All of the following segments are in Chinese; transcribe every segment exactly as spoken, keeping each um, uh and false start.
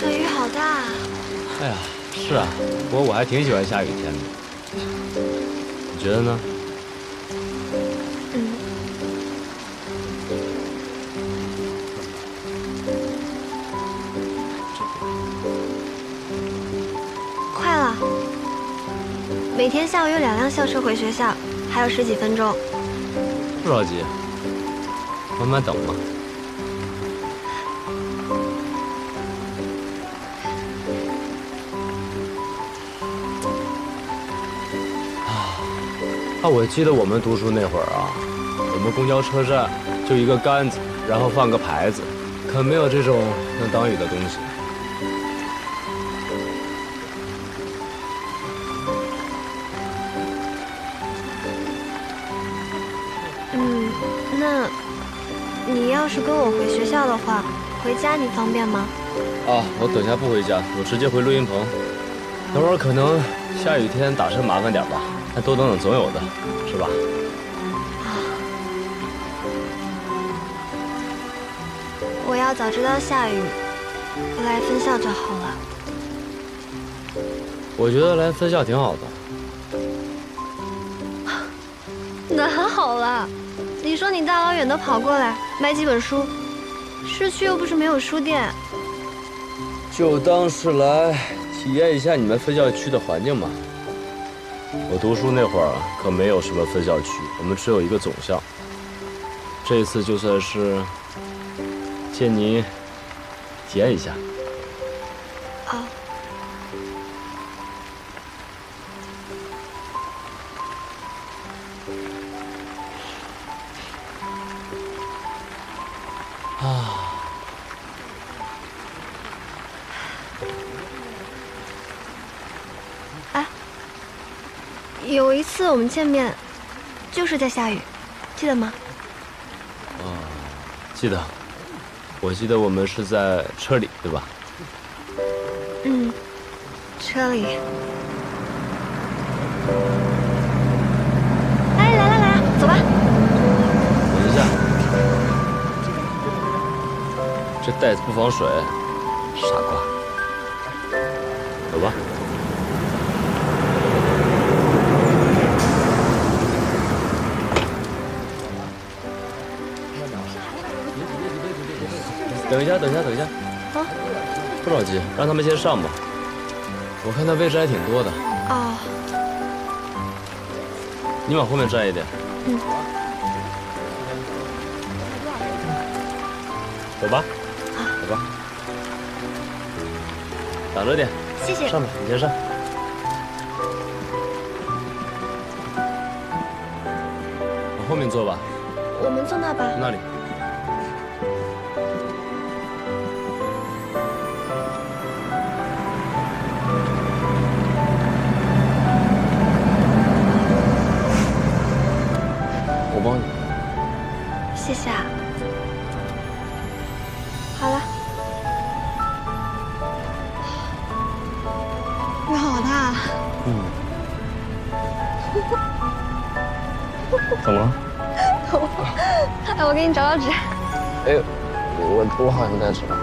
这雨好大啊！哎呀，是啊，不过我还挺喜欢下雨天的。你觉得呢？嗯。快了，每天下午有两辆校车回学校，还有十几分钟。不着急，慢慢等嘛。 我记得我们读书那会儿啊，我们公交车站就一个杆子，然后放个牌子，可没有这种能挡雨的东西。嗯，那你要是跟我回学校的话，回家你方便吗？啊，我等下不回家，我直接回录音棚。等会儿可能下雨天打车麻烦点吧。 多等等，总有的，是吧？我要早知道下雨，我来分校就好了。我觉得来分校挺好的。哪好了？你说你大老远的跑过来买几本书，市区又不是没有书店。就当是来体验一下你们分校区的环境吧。 我读书那会儿可没有什么分校区，我们只有一个总校。这次就算是借你体验一下。好。啊。 有一次我们见面，就是在下雨，记得吗？啊、哦，记得。我记得我们是在车里，对吧？嗯，车里。哎，来来来，走吧。等一下，这袋子不防水，傻瓜。走吧。 等一下，等一下，等一下！啊，不着急，让他们先上吧。我看那位置还挺多的。哦。你往后面站一点。嗯。走吧。啊。走吧。挡着点。谢谢。上吧，你先上。 往后面坐吧。我们坐那吧。那里。 谢谢啊。好了。雨好大啊。嗯。怎么了？我，哎，我给你找找纸。哎，我我好像带纸了。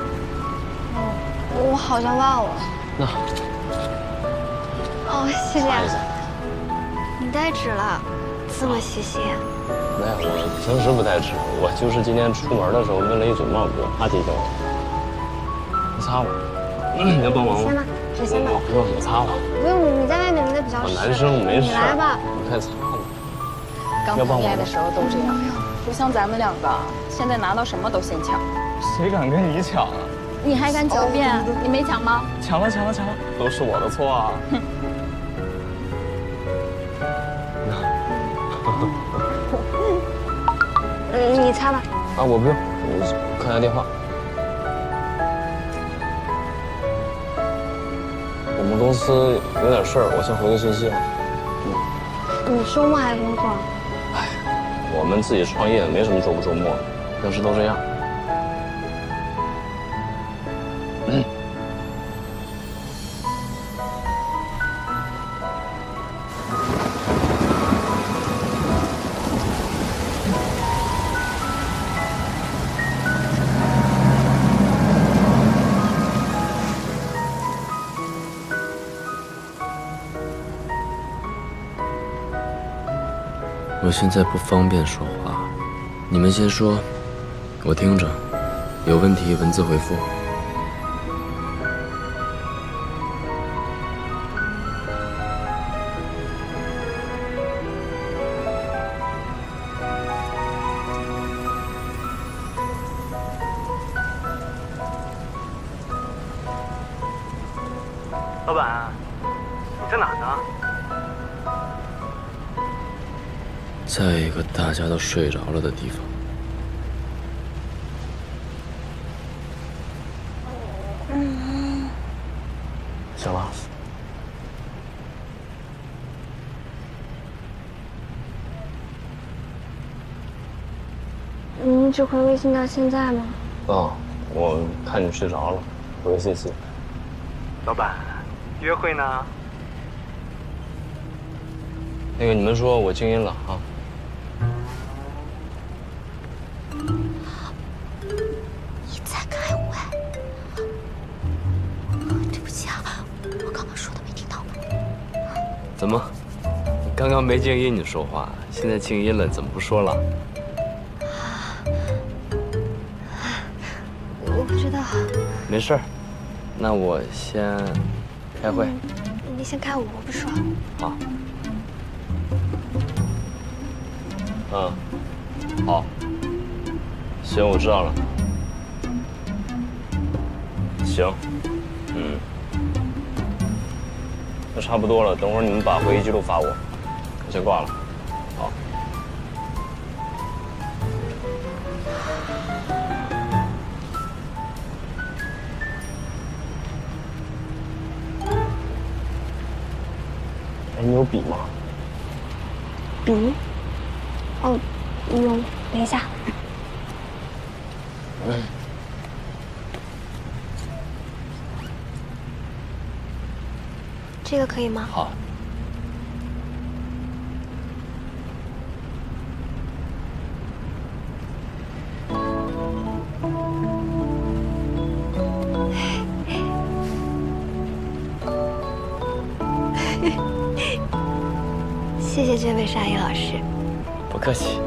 我好像忘了。那。哦，谢谢啊。你带纸了，这么细心。 没有，我平时不带纸，我就是今天出门的时候问了一嘴帽子，他提醒我。你擦我，你要帮忙吗？先吧，纸先吧。我不用，我擦了。不用，你在外面淋的比较湿。我男生没事。你来吧，你快擦了。刚谈恋爱的时候都这样，不像咱们两个，现在拿到什么都先抢。谁敢跟你抢啊？你还敢狡辩？你没抢吗？抢了，抢了，抢了，都是我的错啊！哼。 你擦吧。啊，我不用，我看下电话。我们公司有点事儿，我先回个信息啊。嗯。你周末还工作？哎，我们自己创业没什么周不周末，平时都这样。嗯。现在不方便说话，你们先说，我听着，有问题文字回复。老板，你在哪呢？ 在一个大家都睡着了的地方。嗯，小王，你一直回微信到现在吗？哦，我看你睡着了，回信息。老板，约会呢？那个，你们说我静音了啊。 怎么？你刚刚没静音，你说话，现在静音了，怎么不说了？我不知道。没事儿，那我先开会。你, 你先开，我不说。好。嗯，好。行，我知道了。行，嗯。 那差不多了，等会儿你们把会议记录发我，我先挂了。好。哎，你有笔吗？笔？哦，有，等一下。嗯。 这个可以吗？好。谢谢这位沙溢老师。不客气。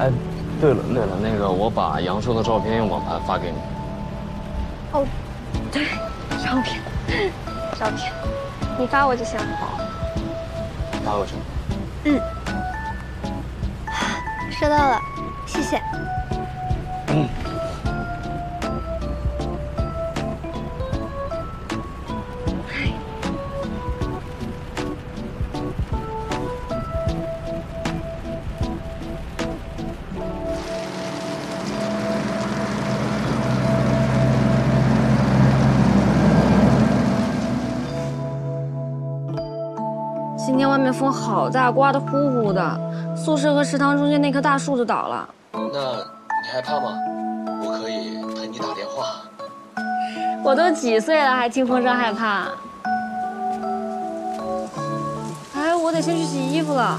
哎，对了，对了，那个我把杨烁的照片用网盘发给你。哦，对，照片，照片，你发我就行。好，发过去。嗯，收到了，谢谢。嗯。今天外面风好大，刮得呼呼的。宿舍和食堂中间那棵大树就倒了。那你害怕吗？我可以陪你打电话。我都几岁了，还听风声害怕？哎，我得先去洗衣服了。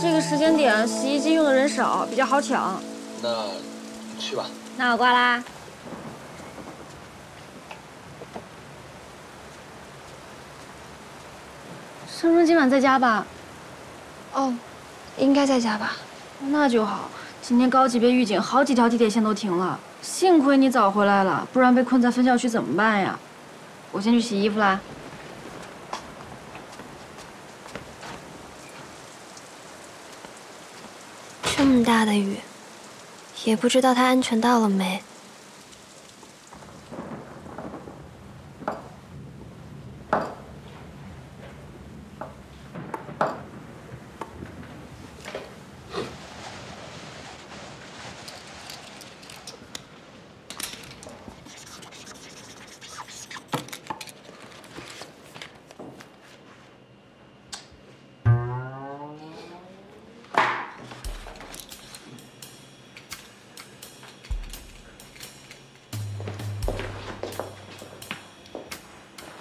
这个时间点洗衣机用的人少，比较好抢。那去吧。那我挂啦。 生生今晚在家吧？哦，应该在家吧。那就好。今天高级别预警，好几条地铁线都停了。幸亏你早回来了，不然被困在分校区怎么办呀？我先去洗衣服啦。这么大的雨，也不知道他安全到了没。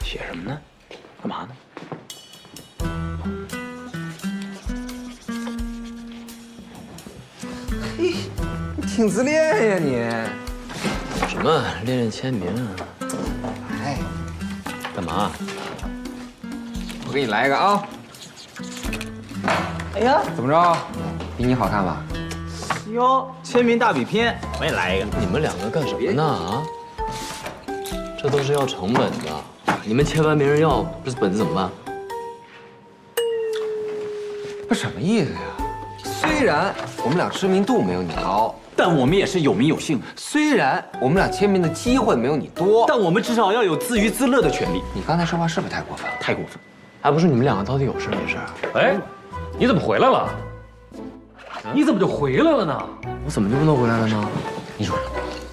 写什么呢？干嘛呢？嘿，你挺自恋呀你！什么练练签名啊？哎，干嘛？我给你来一个啊！哎呀，怎么着？比你好看吧？哟，签名大比拼，我也来一个。你们两个干什么呢？啊？这都是要成本的，你们签完没人要，这本子怎么办？这什么意思呀？ 虽然我们俩知名度没有你高，但我们也是有名有姓。虽然我们俩签名的机会没有你多，但我们至少要有自娱自乐的权利。你刚才说话是不是太过分了？太过分，还不是你们两个到底有事没事？哎，你怎么回来了？你怎么就回来了呢？我怎么就不能回来了呢？你说，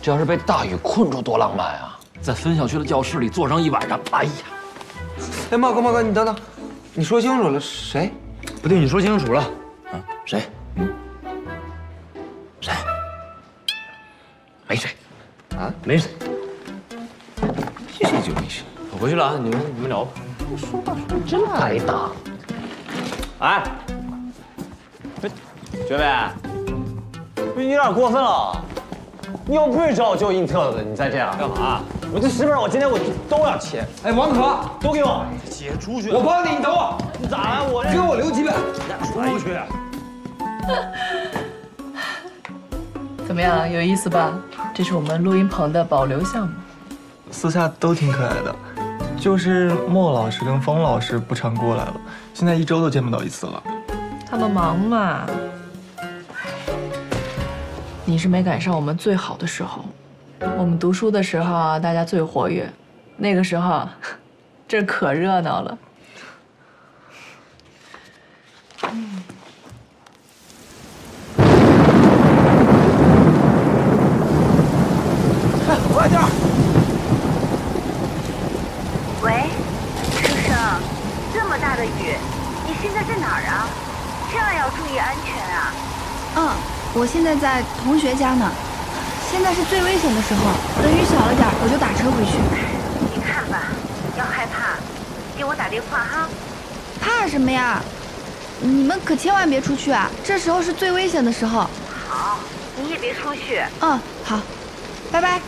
这要是被大雨困住多浪漫啊！在分校区的教室里坐上一晚上，哎呀！哎，茂哥，茂哥，你等等，你说清楚了谁？不对，你说清楚了啊？谁？ 嗯，谁？没谁，啊，没谁，这就没谁。我回去了啊，你们你们聊吧。我说话说的真该打。哎，学妹，你有点过分了。你要不是知道我就印特的，你再这样干嘛？我这十本我今天我都要签。哎，王可，都给我。姐出去。我帮你，你等我。你咋了？我给我留几本。出去。 怎么样，有意思吧？这是我们录音棚的保留项目。私下都挺可爱的，就是莫老师跟方老师不常过来了，现在一周都见不到一次了。他们忙嘛。你是没赶上我们最好的时候。我们读书的时候啊，大家最活跃，那个时候，这可热闹了。嗯。 快点！喂，书生，这么大的雨，你现在在哪儿啊？千万要注意安全啊！嗯，我现在在同学家呢。现在是最危险的时候，等雨小了点，我就打车回去。你看吧，要害怕，给我打电话哈。怕什么呀？你们可千万别出去啊！这时候是最危险的时候。好，你也别出去。嗯，好，拜拜。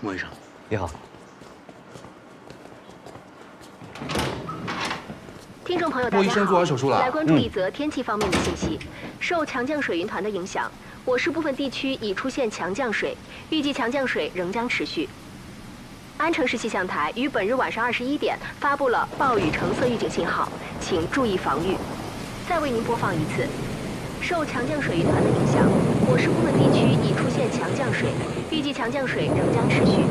莫医生，你好。听众朋友，大家好。莫医生做完手术了。来关注一则天气方面的信息。嗯、受强降水云团的影响，我市部分地区已出现强降水，预计强降水仍将持续。安城市气象台于本日晚上二十一点发布了暴雨橙色预警信号，请注意防御。再为您播放一次。受强降水云团的影响，我市部分地区已出现强降水。 预计强降水仍将持续。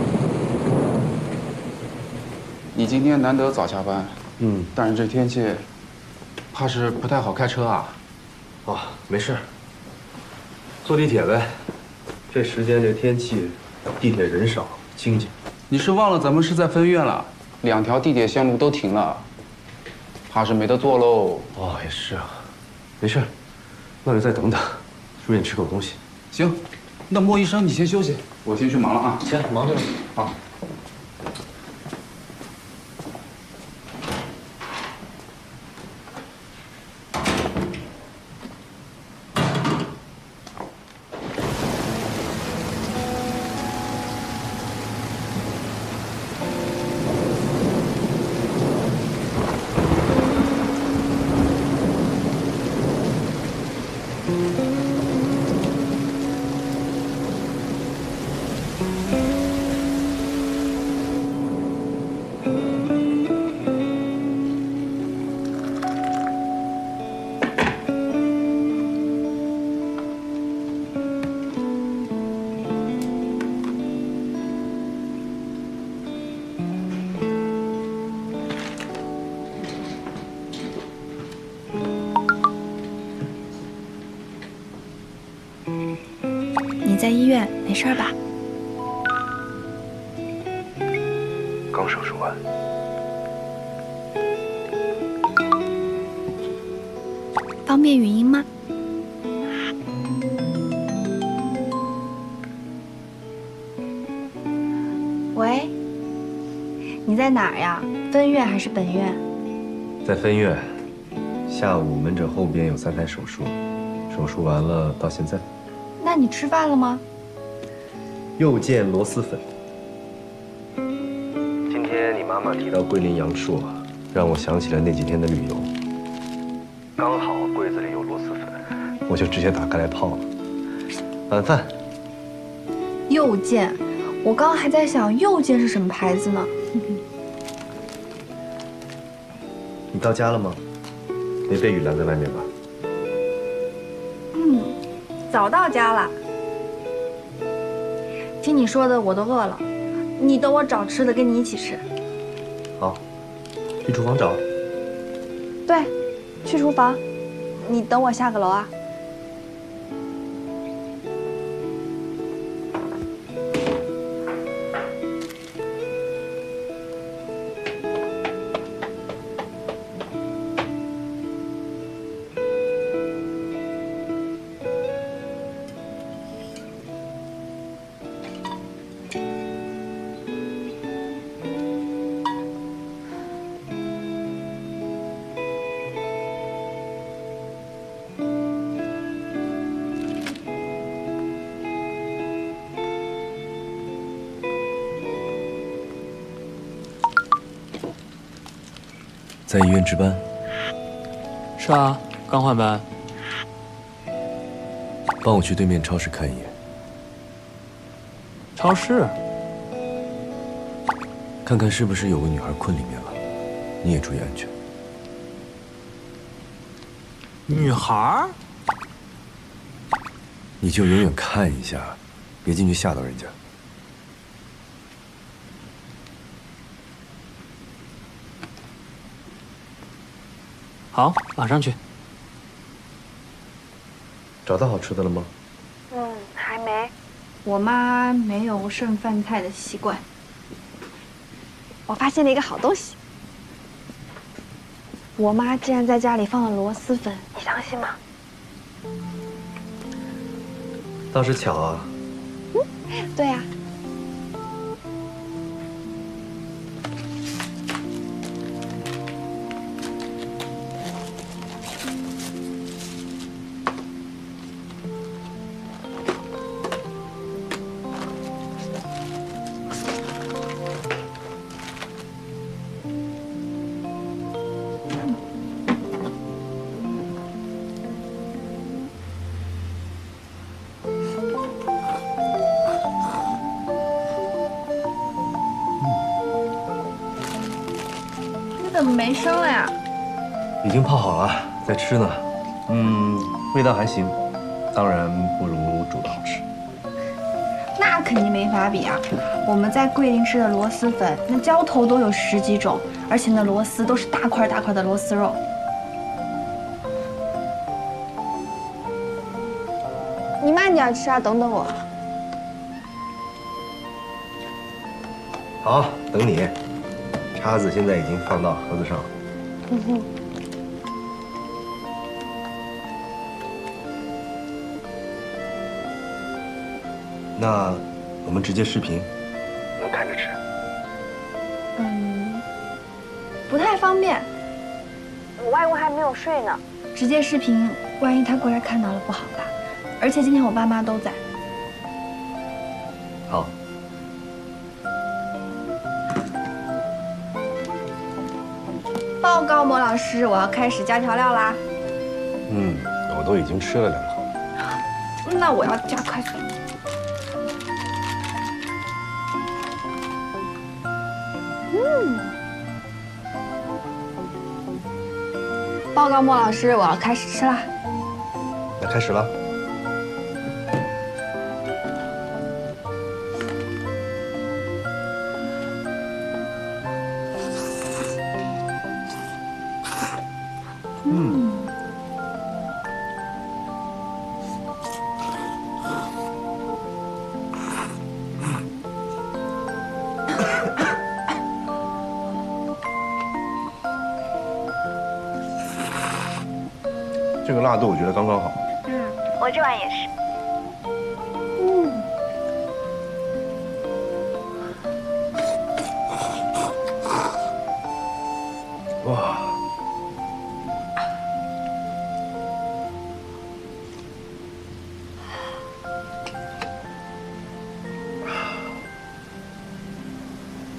你今天难得早下班，嗯，但是这天气，怕是不太好开车啊。哦，没事，坐地铁呗。这时间这天气，地铁人少清静。你是忘了咱们是在分院了？两条地铁线路都停了，怕是没得坐喽。哦，也是啊，没事，那就再等等，顺便吃口东西。行。 那莫医生，你先休息，我先去忙了啊。行，忙去了。好。在医院没事吧？刚手术完。方便语音吗？喂，你在哪儿呀？分院还是本院？在分院，下午门诊后边有三台手术，手术完了到现在。那你吃饭了吗？又见螺蛳粉。 妈妈提到桂林阳朔，让我想起了那几天的旅游。刚好柜子里有螺蛳粉，我就直接打开来泡了。晚饭，又见，我刚还在想又见是什么牌子呢。你到家了吗？没被雨拦在外面吧？嗯，早到家了。听你说的，我都饿了。你等我找吃的，跟你一起吃。 好，去厨房找。对，去厨房，你等我下个楼啊。在医院值班？是啊，刚换班。帮我去对面超市看一眼。超市？看看是不是有个女孩困里面了，你也注意安全。女孩？你就远远看一下，别进去吓到人家。 好，马上去。找到好吃的了吗？嗯，还没。我妈没有剩饭菜的习惯。我发现了一个好东西。我妈竟然在家里放了螺蛳粉，你相信吗？倒是巧啊。嗯，对呀。 没生了呀，已经泡好了，在吃呢。嗯，味道还行，当然不如煮的好吃。那肯定没法比啊！我们在桂林吃的螺蛳粉，那浇头都有十几种，而且那螺丝都是大块大块的螺丝肉。你慢点吃啊，等等我。好，等你。 叉子现在已经放到盒子上了。嗯哼。那我们直接视频，能看着吃。嗯，不太方便。我外公还没有睡呢，直接视频，万一他过来看到了不好吧？而且今天我爸妈都在。好。 报告莫老师，我要开始加调料啦。嗯，我都已经吃了两口了。那我要加快速。嗯。报告莫老师，我要开始吃啦。那开始吧。这个辣度我觉得刚刚好。嗯，我这碗也是。嗯。哇！老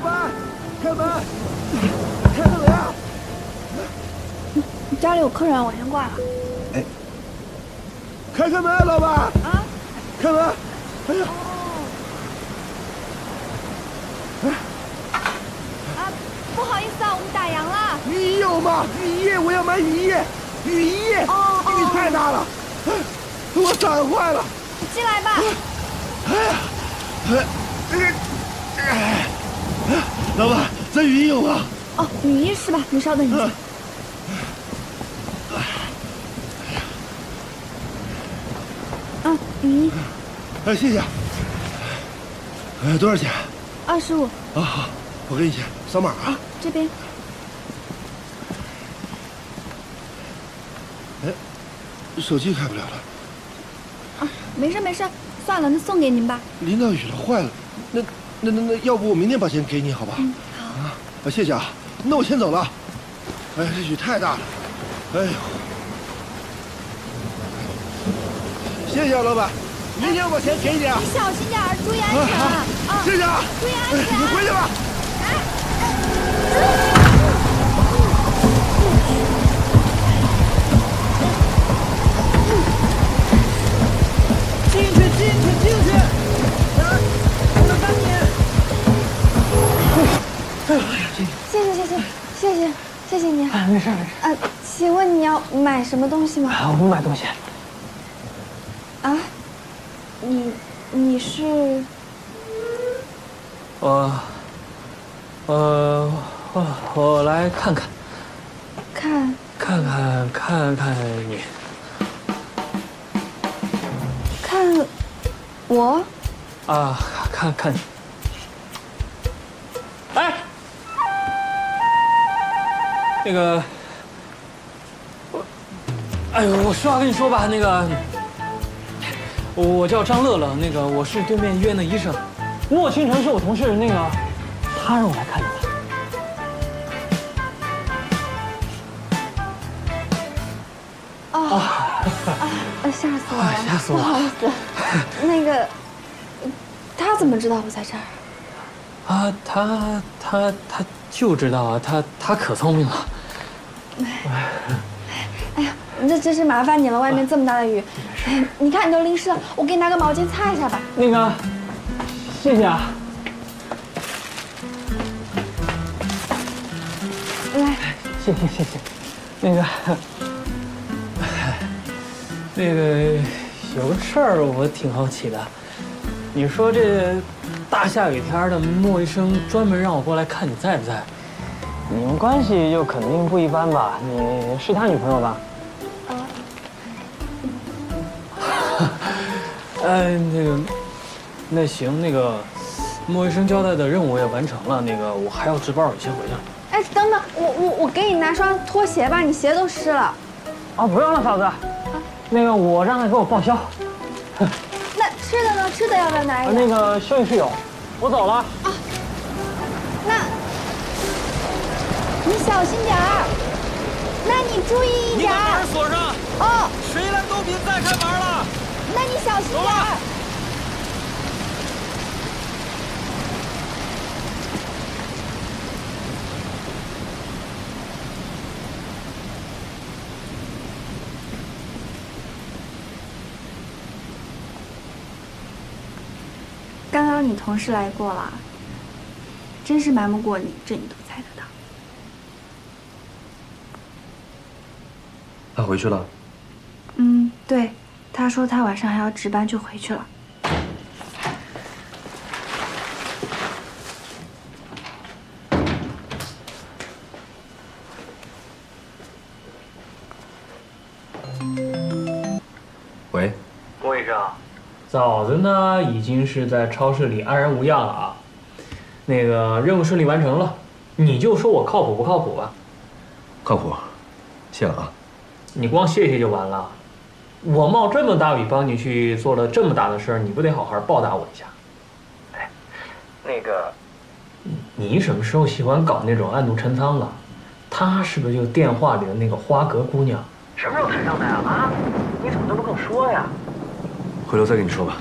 板，开门！开门啊！ 家里有客人，我先挂了。哎，开开门，老板！啊，开门！哎呀，哎，啊，不好意思啊，我们打烊了。你有吗？雨衣，我要买雨衣，雨衣，雨太大了，我伞坏了。你进来吧。哎呀，哎，老板，这雨衣有吗？哦，雨衣是吧？你稍等一下。 啊，雨衣。哎，谢谢。哎，多少钱？二十五。啊好，我给你钱，扫码啊。这边。哎，手机开不了了。啊，没事没事，算了，那送给您吧。淋到雨了，坏了。那那那那，要不我明天把钱给你，好吧？嗯，好。啊，谢谢啊。那我先走了。哎，这雨太大了。哎呦。 谢谢啊，老板，明天我把钱给你啊。你小心点，注意安全啊！啊，谢谢啊，注意安全。你回去吧。进去，进去，进去！啊，我帮你。哎呀，谢谢，谢谢，谢谢，谢谢你。啊，没事没事。啊，请问你要买什么东西吗？啊，我不买东西。 啊，你你是？我，呃，我我来看看，看看看看看你，看我啊，看看你，哎，那个，我，哎呦，我实话跟你说吧，那个。 我叫张乐乐，那个我是对面医院的医生，莫清城是我同事，那个他让我来看你。啊啊！吓死我了！吓死我了！不好意思，那个他怎么知道我在这儿？啊，他他他就知道啊，他他可聪明了。哎呀，那真是麻烦你了，外面这么大的雨。 哎，你看你都淋湿了，我给你拿个毛巾擦一下吧。那个，谢谢啊。来，谢谢谢谢。那个，那个有个事儿我挺好奇的，你说这大下雨天的，莫医生专门让我过来看你在不在？你们关系就肯定不一般吧？你是他女朋友吧？ 哎，那个，那行，那个，莫医生交代的任务也完成了，那个我还要值班，我先回去了。哎，等等，我我我给你拿双拖鞋吧，你鞋都湿了。哦，不用了，嫂子。啊，那个我让他给我报销。那吃的呢？吃的要不要拿一点？那个休息室有，我走了。啊，那，你小心点儿，那你注意一点。你把门锁上。哦，谁来都别再开门了。 那你小心点儿。刚刚你同事来过了，真是瞒不过你，这你都猜得到。他回去了？嗯，对。 他说他晚上还要值班，就回去了。喂，莫医生，枣子呢已经是在超市里安然无恙了啊。那个任务顺利完成了，你就说我靠谱不靠谱吧？靠谱，谢了啊。你光谢谢就完了。我冒这么大雨帮你去做了这么大的事儿，你不得好好报答我一下？哎，那个，你什么时候喜欢搞那种暗度陈仓了？她是不是就电话里的那个花格姑娘？什么时候谈上的呀？啊？你怎么都不跟我说呀？回头再跟你说吧。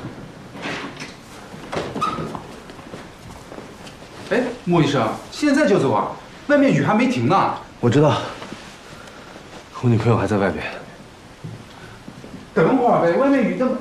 哎，莫医生，现在就走啊？外面雨还没停呢。我知道，我女朋友还在外边。 等会儿呗，外面雨这么……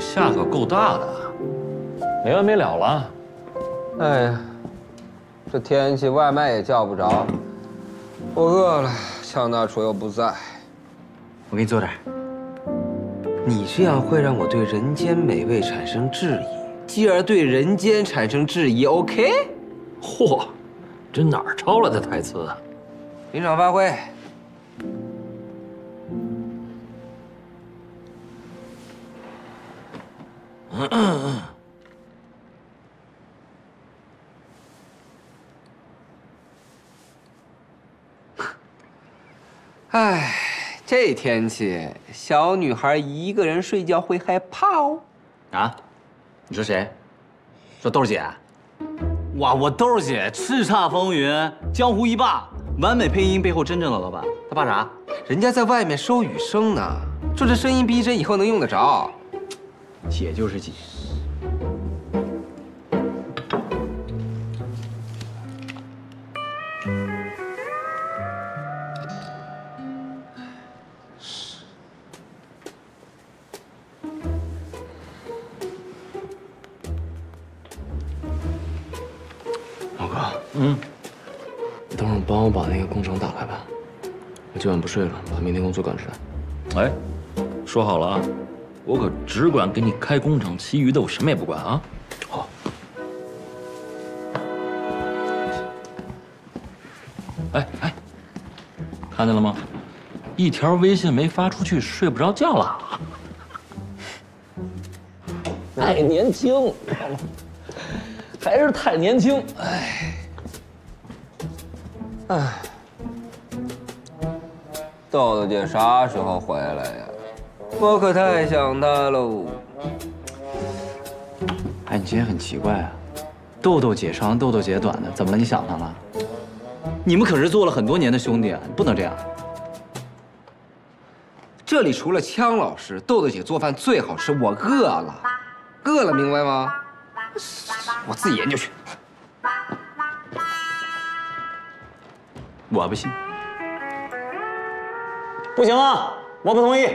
下可够大的，没完没了了。哎呀，这天气外卖也叫不着，我饿了。向大厨又不在，我给你做点。你这样会让我对人间美味产生质疑，继而对人间产生质疑。OK？ 嚯，这哪儿抄了的台词啊？临场发挥。 哎，这天气，小女孩一个人睡觉会害怕哦。啊？你说谁？说豆姐？哇，我豆姐叱咤风云，江湖一霸，完美配音背后真正的老板。她怕啥？人家在外面收雨声呢，就这声音逼真，以后能用得着。 姐就是姐。老哥，嗯，你等会儿帮我把那个工厂打开吧，我今晚不睡了，把明天工作赶出来。哎，说好了啊。 我可只管给你开工厂，其余的我什么也不管啊！好。哎哎，看见了吗？一条微信没发出去，睡不着觉了。太年轻，还是太年轻。哎，哎，豆豆姐啥时候回来呀？ 我可太想他喽！哎，你今天很奇怪啊，豆豆姐长，豆豆姐短的，怎么了？你想他了？你们可是做了很多年的兄弟啊，不能这样。这里除了枪老师，豆豆姐做饭最好吃。我饿了，饿了，明白吗？我自己研究去。我不信。不行啊，我不同意。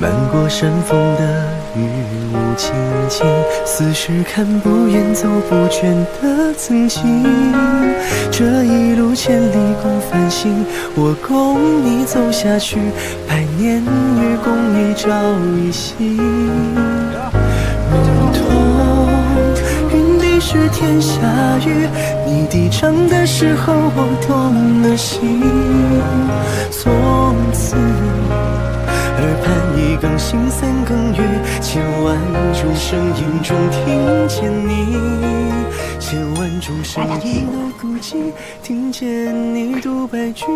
漫过山峰的雨雾渐渐，似是看不厌走不倦的曾经。这一路千里共繁星，我共你走下去，百年与共一朝一夕。如同云底是天下雨，你低唱的时候我动了心。从此。 耳畔一更星三更月，千万种声音中听见你，千万种声音都孤寂，听见你独白句，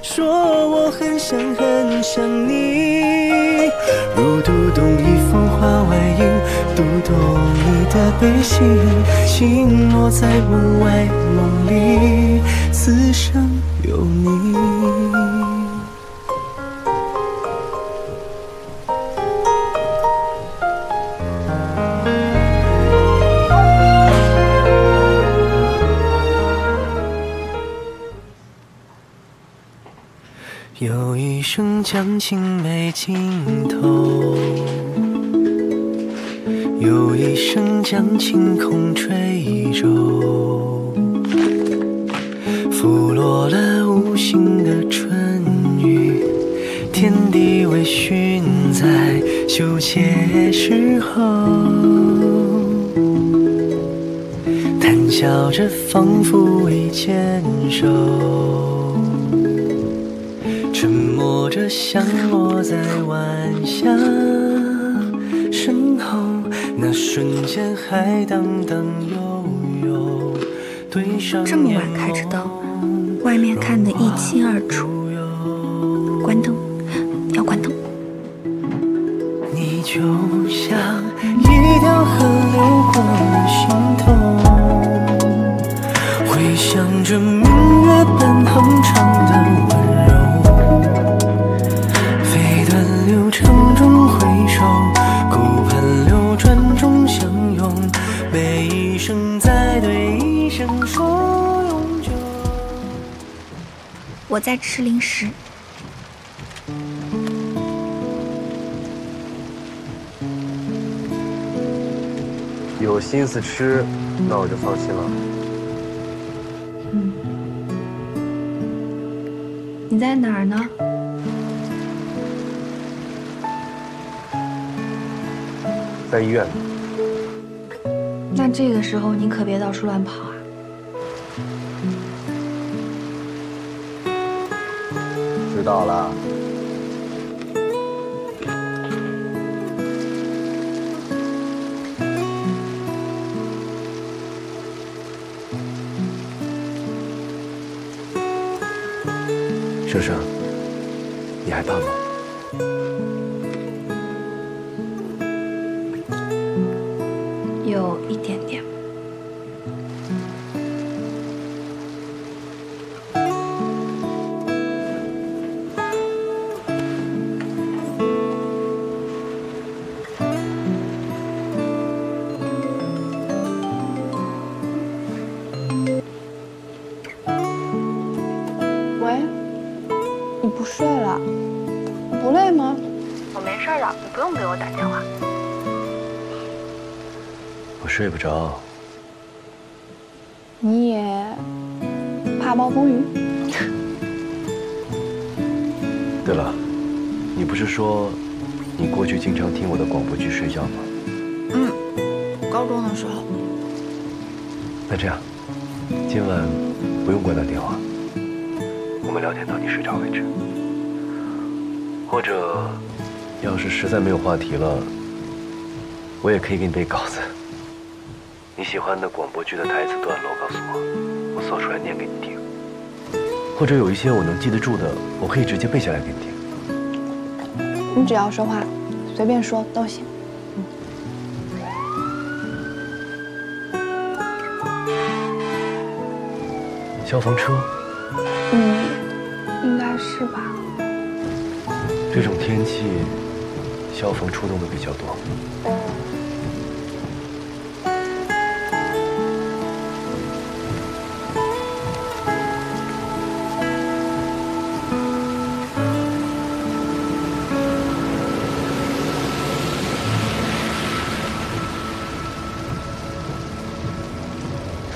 说我很想很想你。如读懂一幅画外影，读懂你的悲喜，轻落在雾外梦里，此生有你。 有一生将尽没尽头，有一生将晴空吹皱，拂落了无形的春雨，天地微醺在休歇时候，谈笑着仿佛未牵手。 沉默着，降落在晚霞身后。那瞬间还荡荡悠悠。这么晚开着灯，外面看得一清二楚。关灯，要关灯。你就像一条河流过了心头，回响着明月般哼唱的温柔。 城中回首，顾盼流转中相拥。每一声再对一声说永久。我在吃零食。有心思吃，那我就放弃了。嗯。你在哪儿呢？ 在医院。那这个时候你可别到处乱跑啊！知道了。生生，你害怕吗？ 有一点点。喂，你不睡了？不累吗？我没事了，你不用给我打电话。 睡不着，你也怕暴风雨？对了，你不是说你过去经常听我的广播剧睡觉吗？嗯，高中的时候。那这样，今晚不用挂断电话，我们聊天到你睡着为止。或者，要是实在没有话题了，我也可以给你背稿子。 你喜欢的广播剧的台词段落，告诉我，我搜出来念给你听。或者有一些我能记得住的，我可以直接背下来给你听。你只要说话，随便说都行。嗯。消防车？嗯，应该是吧。这种天气，消防出动的比较多。嗯。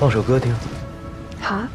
放首歌听。好啊。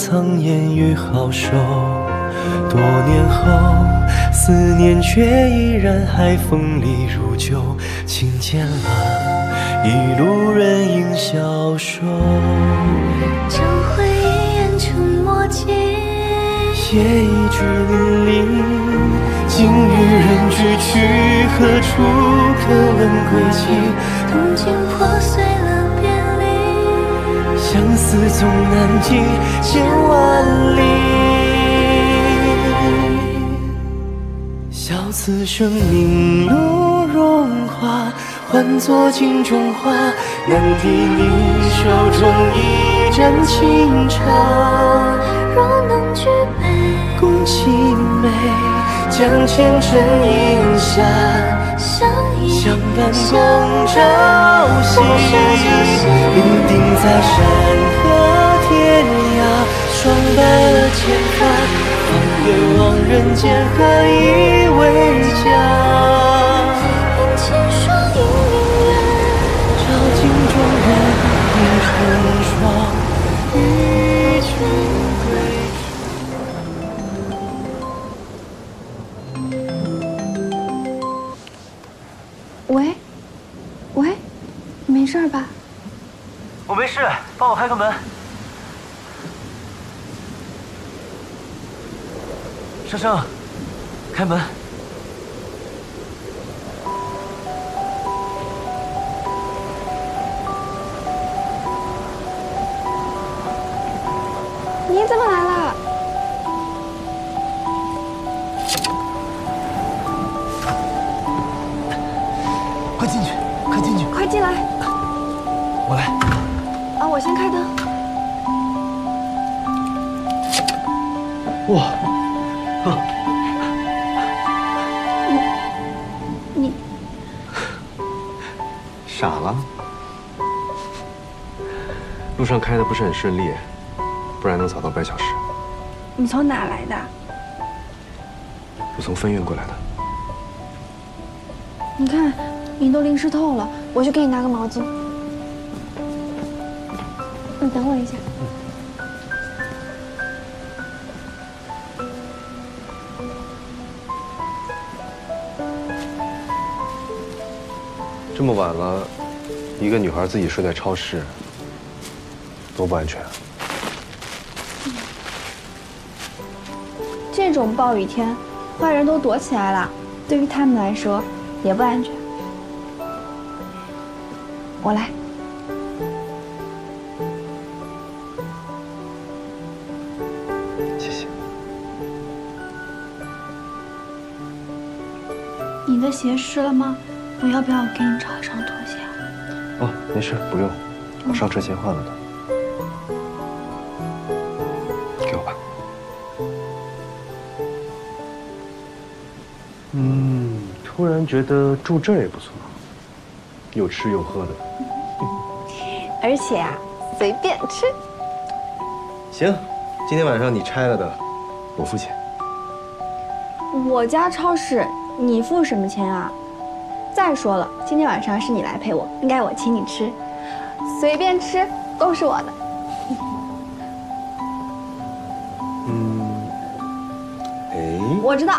苍烟与好手，多年后，思念却依然还锋利如旧，情牵了一路人影消瘦。将回忆染成墨迹，也一直淋漓。今与人俱去，何处可闻归期？东京破碎了。 相思总难寄千万里，笑此生明露融化，换作镜中花。难抵你手中一盏清茶，若能举杯共凄美，将前尘饮下，相伴共朝夕。 伶仃在山河天涯，霜白了剑发，放眼望人间，何以为家？凭青霜映明月，照镜中人，也成双与君。 帮我开个门，生生，开门。你怎么来了？快进去，快进去，快进来。我来。 我先开灯。哇，啊！你你傻了？路上开的不是很顺利，不然能早到半小时。你从哪来的？我从分院过来的。你看，你都淋湿透了，我去给你拿个毛巾。 你等我一下。这么晚了，一个女孩自己睡在超市，多不安全啊！这种暴雨天，坏人都躲起来了，对于他们来说也不安全。我来。 鞋湿了吗？我要不要给你找一双拖鞋啊？哦，没事，不用，我上车前换了的。给我吧。嗯，突然觉得住这儿也不错，有吃有喝的，而且啊，随便吃。行，今天晚上你拆了的，我付钱。我家超市。 你付什么钱啊？再说了，今天晚上是你来陪我，应该我请你吃，随便吃都是我的。嗯，哎，我知道。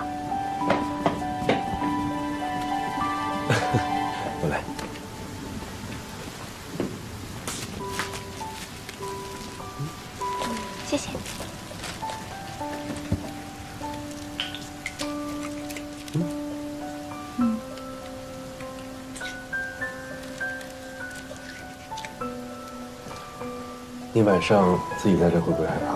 你晚上自己在这会不会害怕？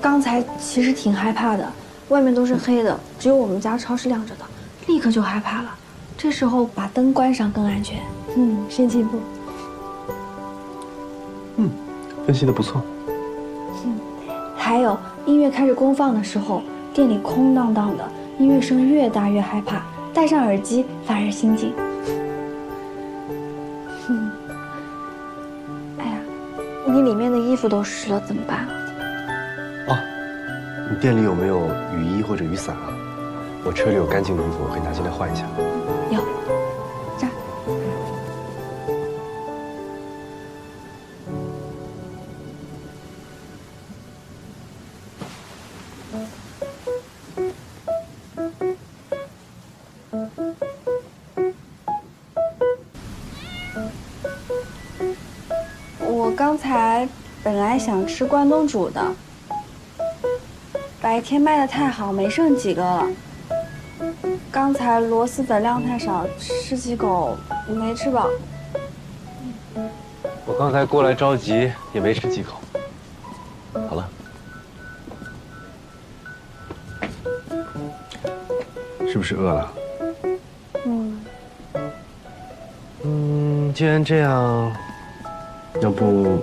刚才其实挺害怕的，外面都是黑的，只有我们家超市亮着的，立刻就害怕了。这时候把灯关上更安全。嗯，先进步。嗯，分析的不错。嗯，还有音乐开始公放的时候，店里空荡荡的，音乐声越大越害怕，戴上耳机反而心静。 你里面的衣服都湿了，怎么办？哦，你店里有没有雨衣或者雨伞啊？我车里有干净的衣服，我可以拿进来换一下。有，这儿。想吃关东煮的，白天卖的太好，没剩几个了。刚才螺蛳粉量太少，吃几口没吃饱。我刚才过来着急，也没吃几口。好了，是不是饿了？嗯。嗯，既然这样，要不？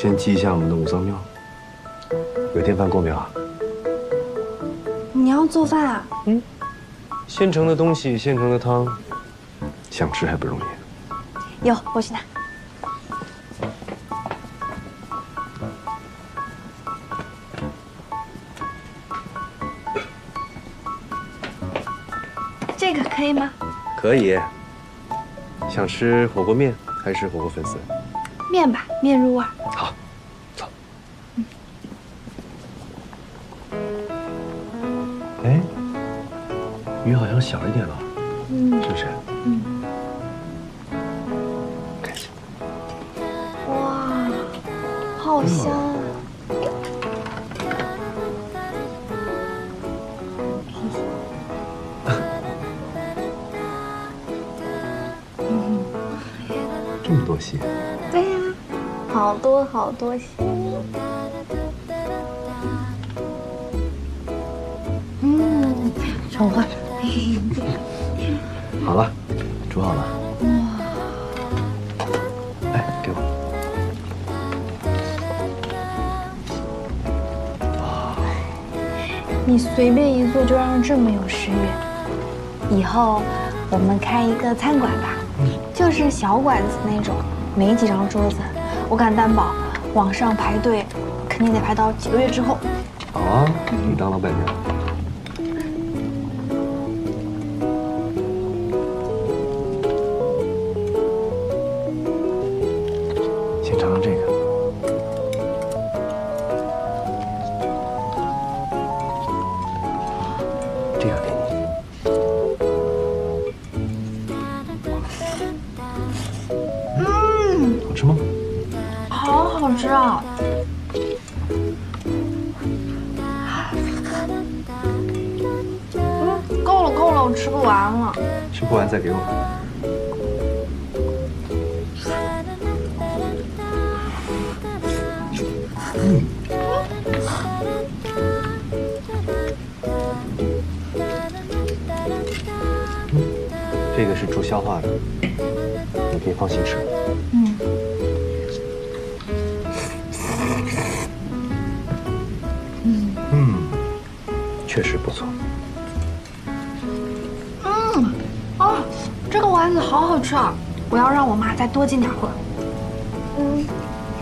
先记一下我们的五脏庙，有电饭锅没有啊？你要做饭啊？嗯，现成的东西，现成的汤，想吃还不容易。有，我去拿。这个可以吗？可以。想吃火锅面还是火锅粉丝？面吧，面入味。 好，走。哎，雨好像小一点了，嗯，是不是？嗯。看一下。哇，好香啊！嗯，这么多戏。 好多好多心，嗯，宠坏了。好了，煮好了。哇！哎，给我。哇！你随便一做就让这么有食欲。以后我们开一个餐馆吧，就是小馆子那种，没几张桌子。 我敢担保，网上排队肯定得排到几个月之后。好啊，你当老板娘。先尝尝这个。这个给你。嗯，好吃吗？ 好好吃啊！嗯，够了够了，我吃不完了。吃不完再给我。嗯。嗯，这个是助消化的，你可以放心吃。嗯。 确实不错。嗯，哦，这个丸子好好吃啊！我要让我妈再多进点会儿。嗯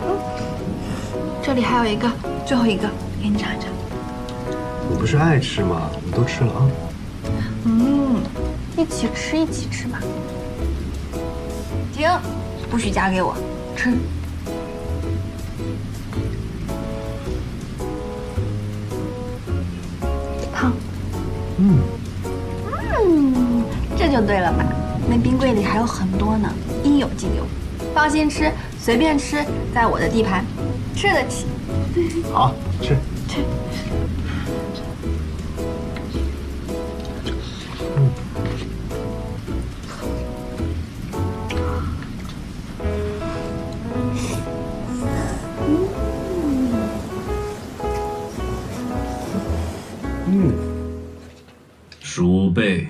嗯，这里还有一个，最后一个给你尝一尝。你不是爱吃吗？我们都吃了啊。嗯，一起吃，一起吃吧。停，不许夹给我，吃。 嗯，嗯，这就对了吧？那冰柜里还有很多呢，应有尽有。放心吃，随便吃，在我的地盘，吃得起。好，吃吃。嗯。嗯。鼠辈，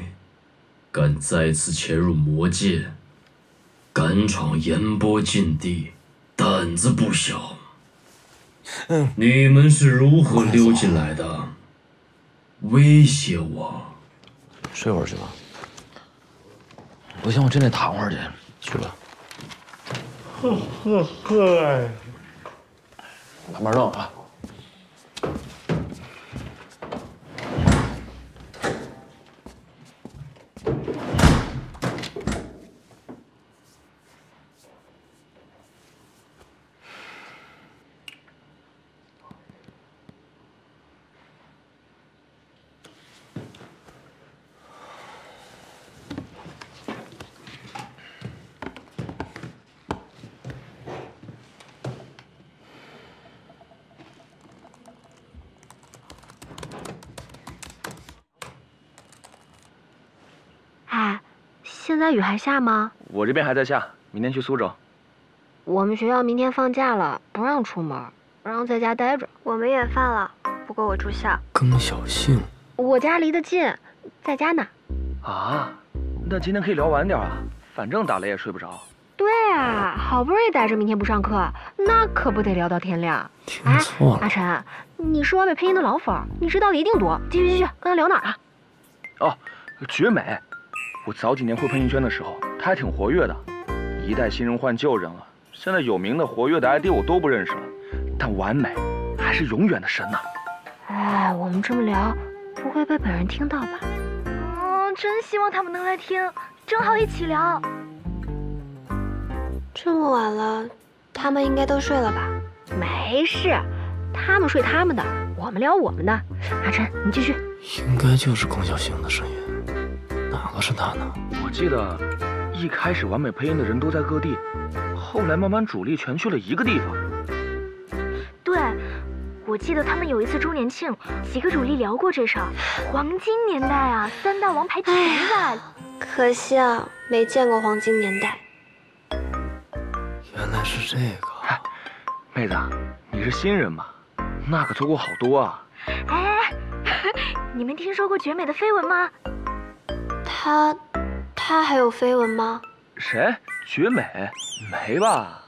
敢再次潜入魔界！ 敢闯炎波禁地，胆子不小。嗯，你们是如何溜进来的？威胁我？睡会儿去吧。不行，我真得躺会儿去。去吧。呵呵呵。慢慢弄啊。现在雨还下吗？我这边还在下，明天去苏州。我们学校明天放假了，不让出门，让在家待着。我们也放了，不过我住校。更小性。我家离得近，在家呢。啊，那今天可以聊晚点啊，反正打雷也睡不着。对啊，好不容易逮着明天不上课，那可不得聊到天亮。听错了。阿晨，你是完美配音的老粉，你知道的一定多。继续继续，刚才聊哪儿了？哦，绝美。 我早几年会喷音圈的时候，他还挺活跃的，一代新人换旧人了。现在有名的、活跃的 I D 我都不认识了，但完美还是永远的神呐、啊！哎，我们这么聊，不会被本人听到吧？嗯，真希望他们能来听，正好一起聊。这么晚了，他们应该都睡了吧？没事，他们睡他们的，我们聊我们的。阿晨，你继续。应该就是龚小星的声音。 哪个是他呢？我记得一开始完美配音的人都在各地，后来慢慢主力全去了一个地方。对，我记得他们有一次周年庆，几个主力聊过这事儿。黄金年代啊，三大王牌全在了。可惜啊，没见过黄金年代。原来是这个。哎，妹子，你是新人吧？那可错过好多啊。哎，你们听说过绝美的绯闻吗？ 他，他还有绯闻吗？谁？绝美？没吧？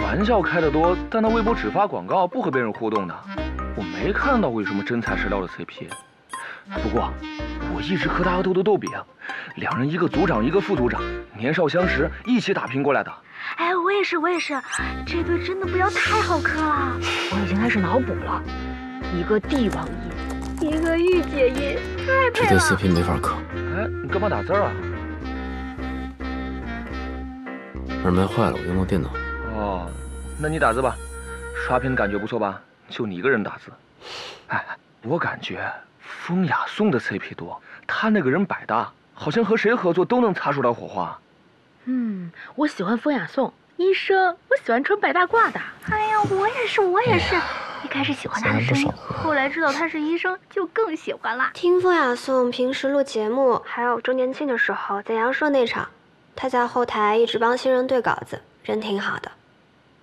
玩笑开得多，但他微博只发广告，不和别人互动的。我没看到过有什么真材实料的 C P。不过，我一直和他和豆豆豆比啊，两人一个组长一个副组长，年少相识，一起打拼过来的。哎，我也是，我也是，这对真的不要太好磕了。我已经开始脑补了，一个帝王音，一个御姐音，太配了。这对 C P 没法磕。 哎，你干嘛打字啊？耳麦坏了，我用到电脑。哦，那你打字吧。刷屏感觉不错吧？就你一个人打字。哎，我感觉风雅颂的 C P 多，他那个人百搭，好像和谁合作都能擦出点火花。嗯，我喜欢风雅颂，医生，我喜欢穿白大褂的。哎呀，我也是，我也是。 一开始喜欢他的声音，后来知道他是医生，就更喜欢了。听风雅颂平时录节目，还有周年庆的时候，在杨烁那场，他在后台一直帮新人对稿子，人挺好的。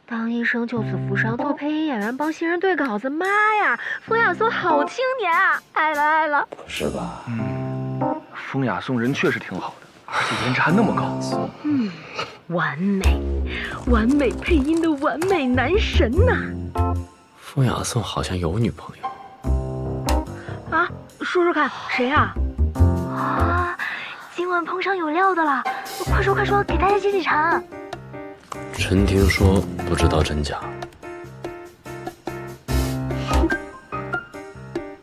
当医生救死扶伤，做配音演员帮新人对稿子，妈呀，风雅颂好青年啊！爱了爱了，不是吧？嗯，风雅颂人确实挺好的，而且颜值还那么高。嗯，完美，完美配音的完美男神呐、啊！ 风雅颂好像有女朋友啊！说说看，谁啊？啊！今晚碰上有料的了，快说快说，给大家解解馋。陈听说，不知道真假。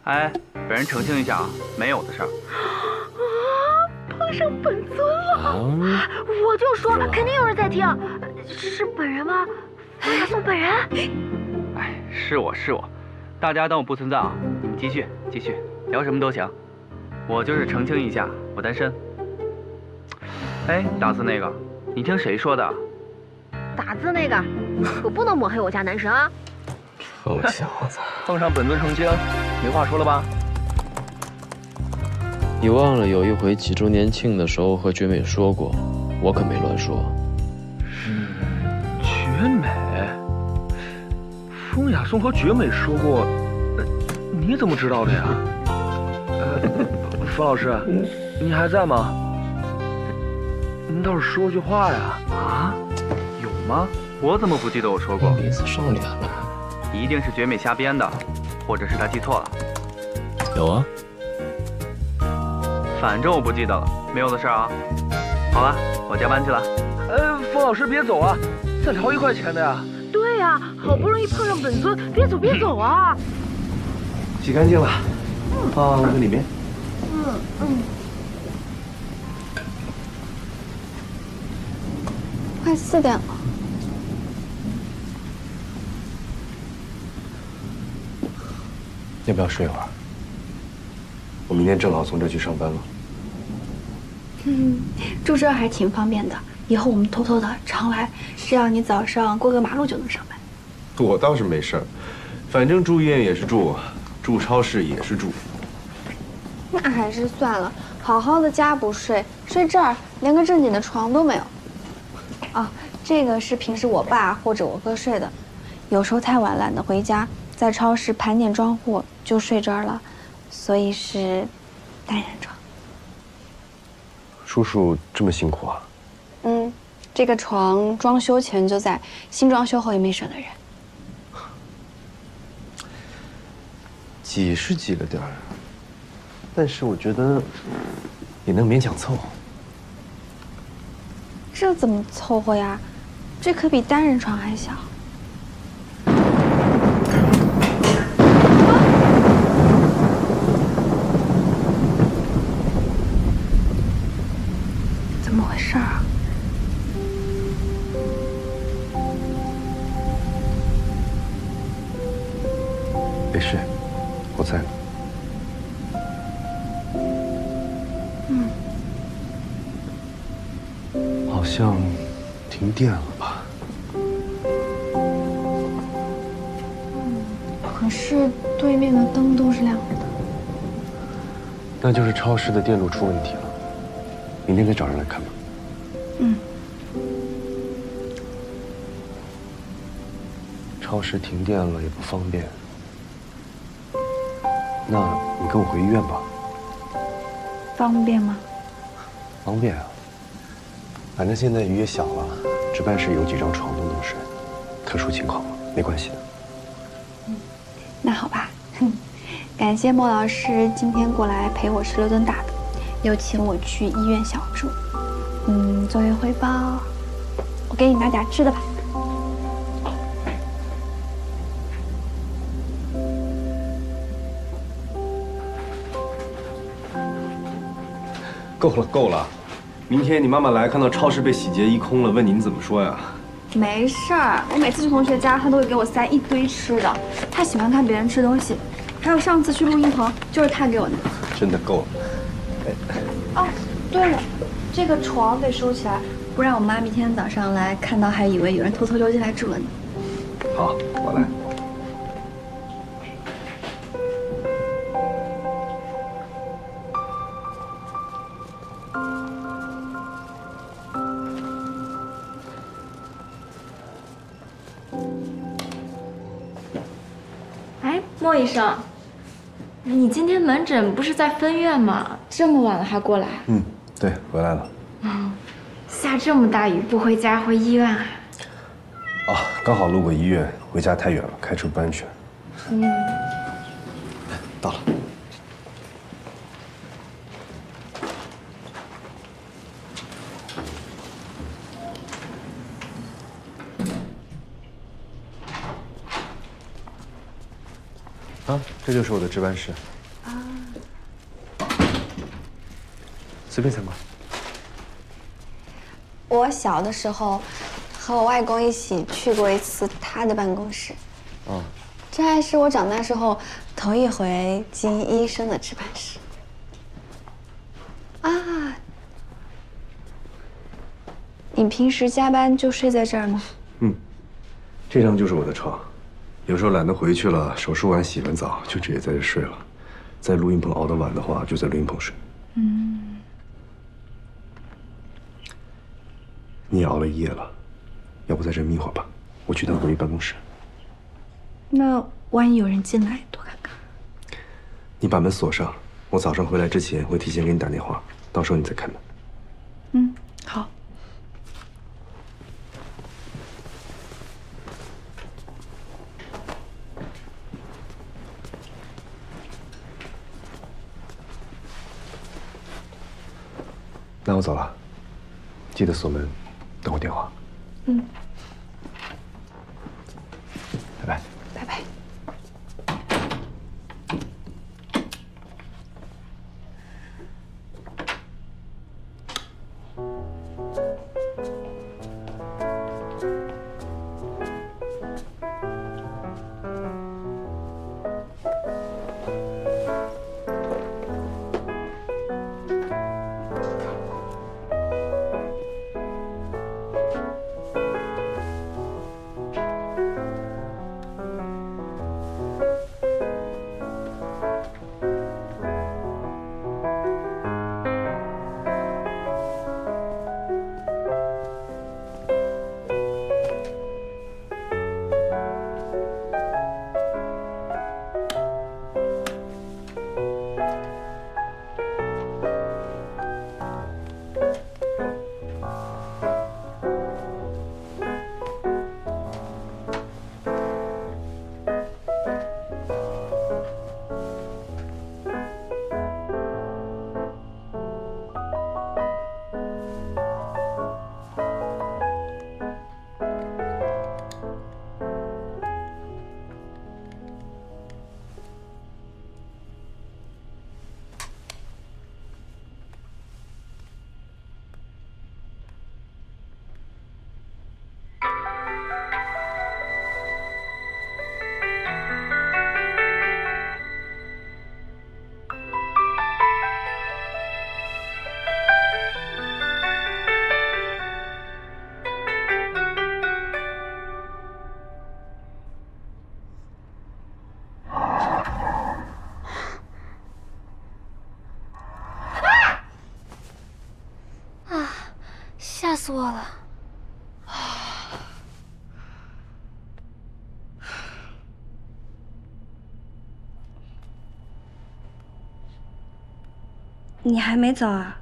哎，本人澄清一下啊，没有的事儿。啊！碰上本尊了！啊、我就说，肯定有人在听。是是本人吗？风雅颂本人。 哎，是我是我，大家当我不存在啊！你继续继续聊什么都行，我就是澄清一下，我单身。哎，打字那个，你听谁说的？打字那个，可不能抹黑我家男神啊！臭小子，奉上本尊成亲，没话说了吧？你忘了有一回几周年庆的时候和绝美说过，我可没乱说。是绝美，风雅颂和绝美说过，你怎么知道的呀？呃，冯老师，你还在吗？您倒是说句话呀！啊，有吗？ 我怎么不记得我说过？你次上脸了，一定是绝美瞎编的，或者是她记错了。有啊，反正我不记得了，没有的事啊。好了，我加班去了。呃，冯老师别走啊，再聊一块钱的呀。对呀、啊，好不容易碰上本尊，别走别走啊！洗干净了，放在里面。嗯嗯。快四点了。 要不要睡一会儿？我明天正好从这去上班了。嗯，住这儿还挺方便的。以后我们偷偷的常来，这样你早上过个马路就能上班。我倒是没事儿，反正住院也是住，住超市也是住。那还是算了，好好的家不睡，睡这儿连个正经的床都没有。啊，这个是平时我爸或者我哥睡的，有时候太晚懒得回家。 在超市盘点装货就睡这儿了，所以是单人床。叔叔这么辛苦啊？嗯，这个床装修前就在，新装修后也没省了人。挤是挤了点儿，但是我觉得也能勉强凑合。这怎么凑合呀？这可比单人床还小。 事儿啊！没事，我在呢。嗯，好像停电了吧？嗯，可是对面的灯都是亮着的。那就是超市的电路出问题了。明天再找人来看吧。 嗯，超市停电了也不方便。那你跟我回医院吧。方便吗？方便啊。反正现在雨也小了，值班室有几张床都能睡，特殊情况嘛，没关系的。嗯，那好吧。哼，感谢莫老师今天过来陪我吃牛顿大饼，又请我去医院小住。 嗯，作为回报，我给你拿点吃的吧。够了，够了！明天你妈妈来看到超市被洗劫一空了，问你怎么说呀？没事儿，我每次去同学家，她都会给我塞一堆吃的。她喜欢看别人吃东西，还有上次去录音棚，就是她给我拿。真的够了。哎、哦，对了。 这个床得收起来，不然我妈明天早上来看到还以为有人偷偷溜进来住了呢。好，我来。哎，莫医生，你今天门诊不是在分院吗？这么晚了还过来？嗯。 对，回来了。嗯，下这么大雨，不回家回医院啊？啊，刚好路过医院，回家太远了，开车不安全。嗯，到了。啊，这就是我的值班室。 随便参观。我小的时候和我外公一起去过一次他的办公室。哦，这还是我长大之后头一回进医生的值班室。啊，你平时加班就睡在这儿吗？嗯。这张就是我的床，有时候懒得回去了，手术完洗完澡就直接在这睡了。在录音棚熬得晚的话，就在录音棚睡。嗯。你也熬了一夜了，要不在这眯会儿吧？我去趟回办公室。那万一有人进来，多尴尬！你把门锁上，我早上回来之前会提前给你打电话，到时候你再开门。嗯，好。 那我走了，记得锁门，等我电话。嗯，拜拜。拜拜。死我了！你还没走啊？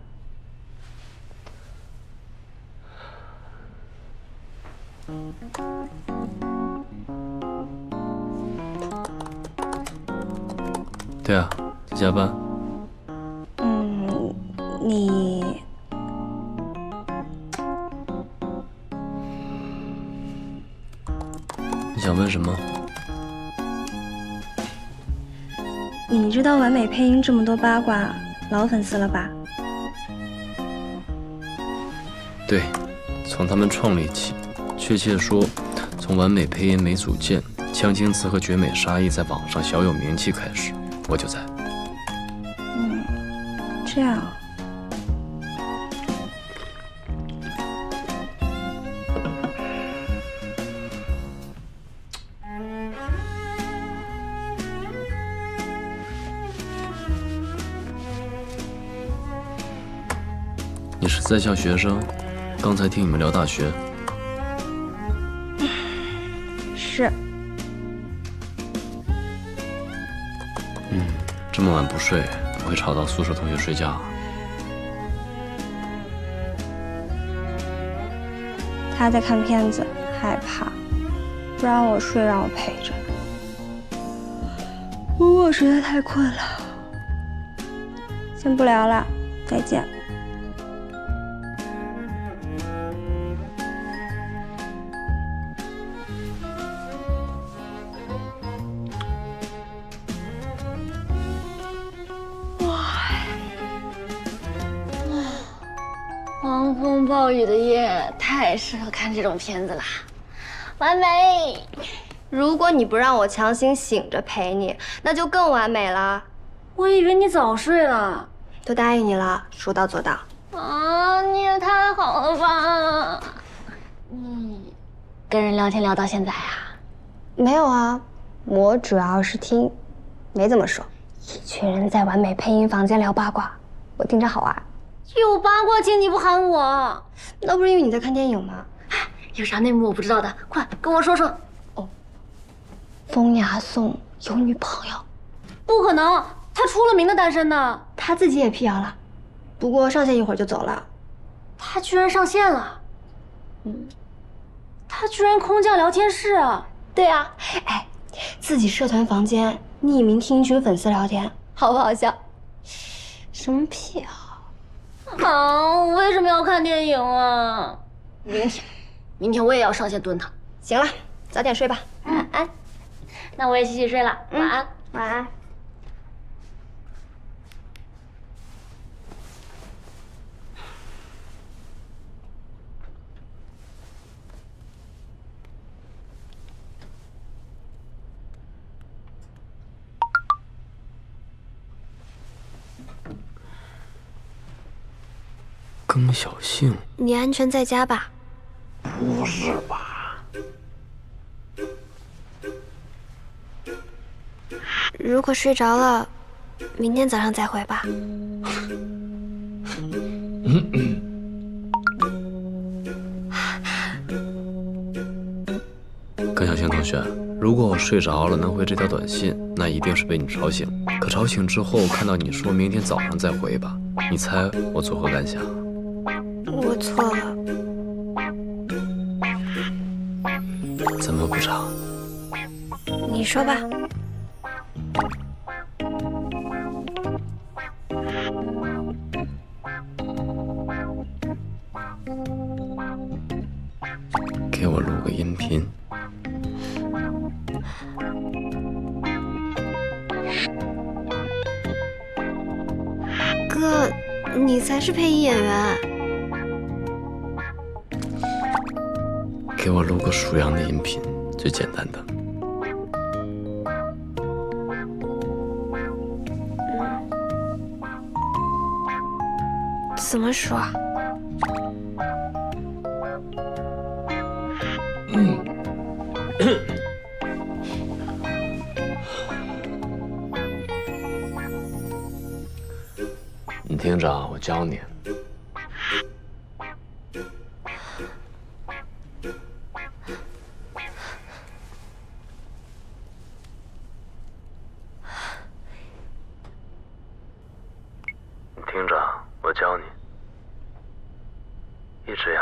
对啊，在加班。嗯，你。 想问什么？你知道完美配音这么多八卦，老粉丝了吧？对，从他们创立起，确切说，从完美配音没组建、锵京词和绝美沙溢在网上小有名气开始，我就在。嗯，这样。 你是在校学生，刚才听你们聊大学。是。嗯，这么晚不睡，不会吵到宿舍同学睡觉啊？他在看片子，害怕，不让我睡，让我陪着。不过我实在太困了，先不聊了，再见。 暴雨的夜太适合看这种片子了，完美。如果你不让我强行醒着陪你，那就更完美了。我以为你早睡了，都答应你了，说到做到。啊，你也太好了吧！你跟人聊天聊到现在啊？没有啊，我主要是听，没怎么说。一群人在完美配音房间聊八卦，我听着好玩。有八卦请你不喊我，那不是因为你在看电影吗？哎，有啥内幕我不知道的，快跟我说说。哦，风牙颂有女朋友？不可能，他出了名的单身呢。他自己也辟谣了，不过上线一会儿就走了。他居然上线了？嗯。 他居然空降聊天室啊！对啊，哎，自己社团房间匿名听一群粉丝聊天，好不好笑？什么屁啊！啊，我为什么要看电影啊？明天，明天我也要上线蹲他。行了，早点睡吧，晚安。那我也洗洗睡了，晚安，晚安。曾小杏，你安全在家吧？不是吧？如果睡着了，明天早上再回吧。耿小杏同学，如果我睡着了能回这条短信，那一定是被你吵醒。可吵醒之后看到你说明天早上再回吧，你猜我作何感想？ 我错了，怎么补偿？你说吧。给我录个音频。哥，你才是配音演员。 给我录个数羊的音频，最简单的。怎么说？嗯。你听着啊，我教你。 七只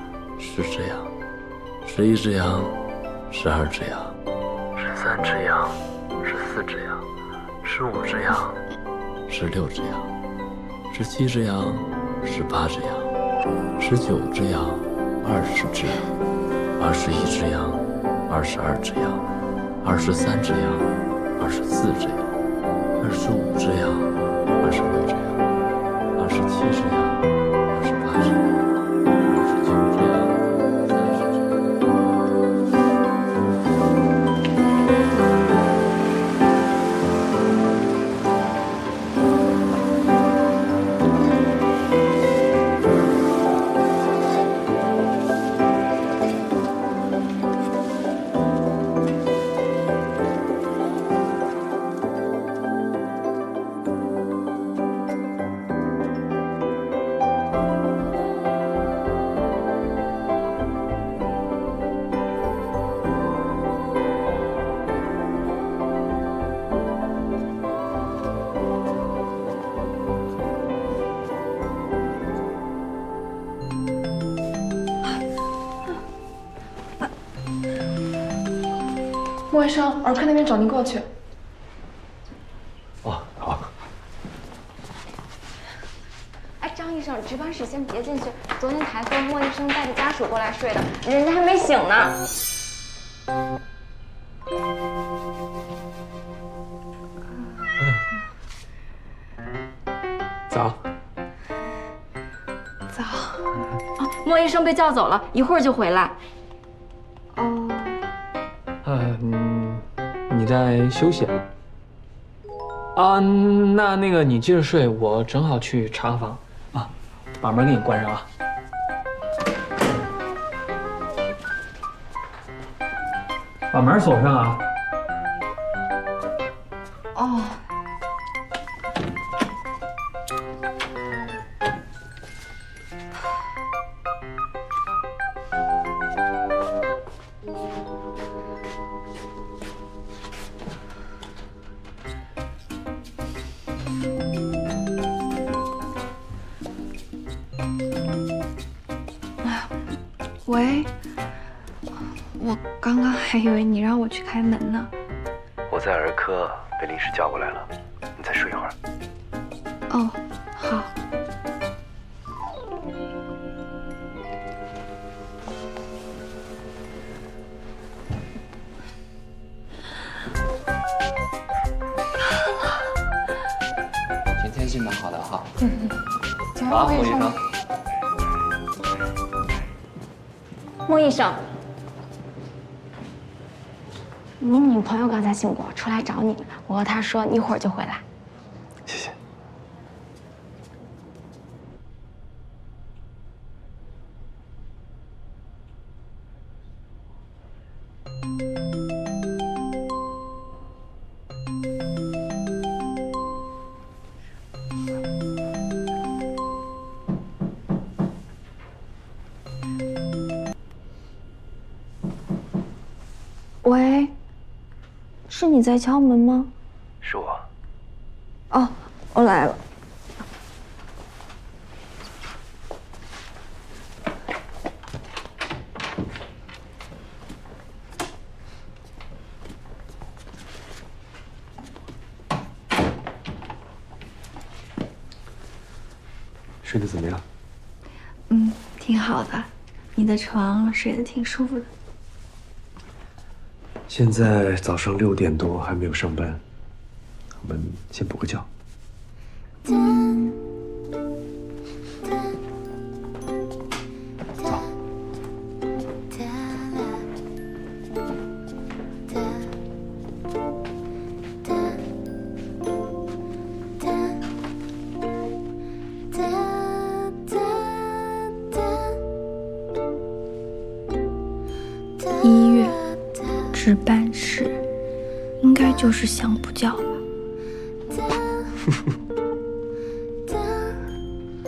羊，十八只羊，十九只羊，二十只羊，二十一只羊，二十二只羊，二十三只羊，二十四只羊，二十五只羊，二十六只羊，二十七只羊，二十八只羊，二十九只羊，三十只羊。 莫医生，儿科那边找您过去。哦，好。哎，张医生，值班室先别进去。昨天台风，莫医生带着家属过来睡的，人家还没醒呢。早。早。哦，莫医生被叫走了，一会儿就回来。 你你在休息啊？啊，那那个你接着睡，我正好去查个房啊，把门给你关上啊。 把门锁上啊！哦。喂。 我刚刚还以为你让我去开门呢。我在儿科被临时叫过来了，你再睡一会儿。哦，好。今天心蛮好的哈。嗯嗯。好，孟医生。孟医生。 你女朋友刚才姓郭，出来找你，我和她说你一会儿就回来。谢谢。喂。 是你在敲门吗？是我。哦，我来了。睡得怎么样？嗯，挺好的。你的床睡得挺舒服的。 现在早上六点多还没有上班，我们先补个觉。走。一月。 值班室，应该就是相补觉吧。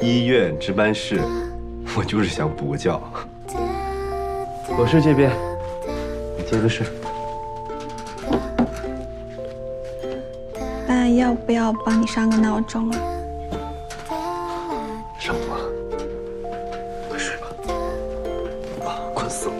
医院值班室，我就是想补个觉。我睡这边，你接着睡。那要不要帮你上个闹钟啊？上吧，快睡吧。啊，困死了。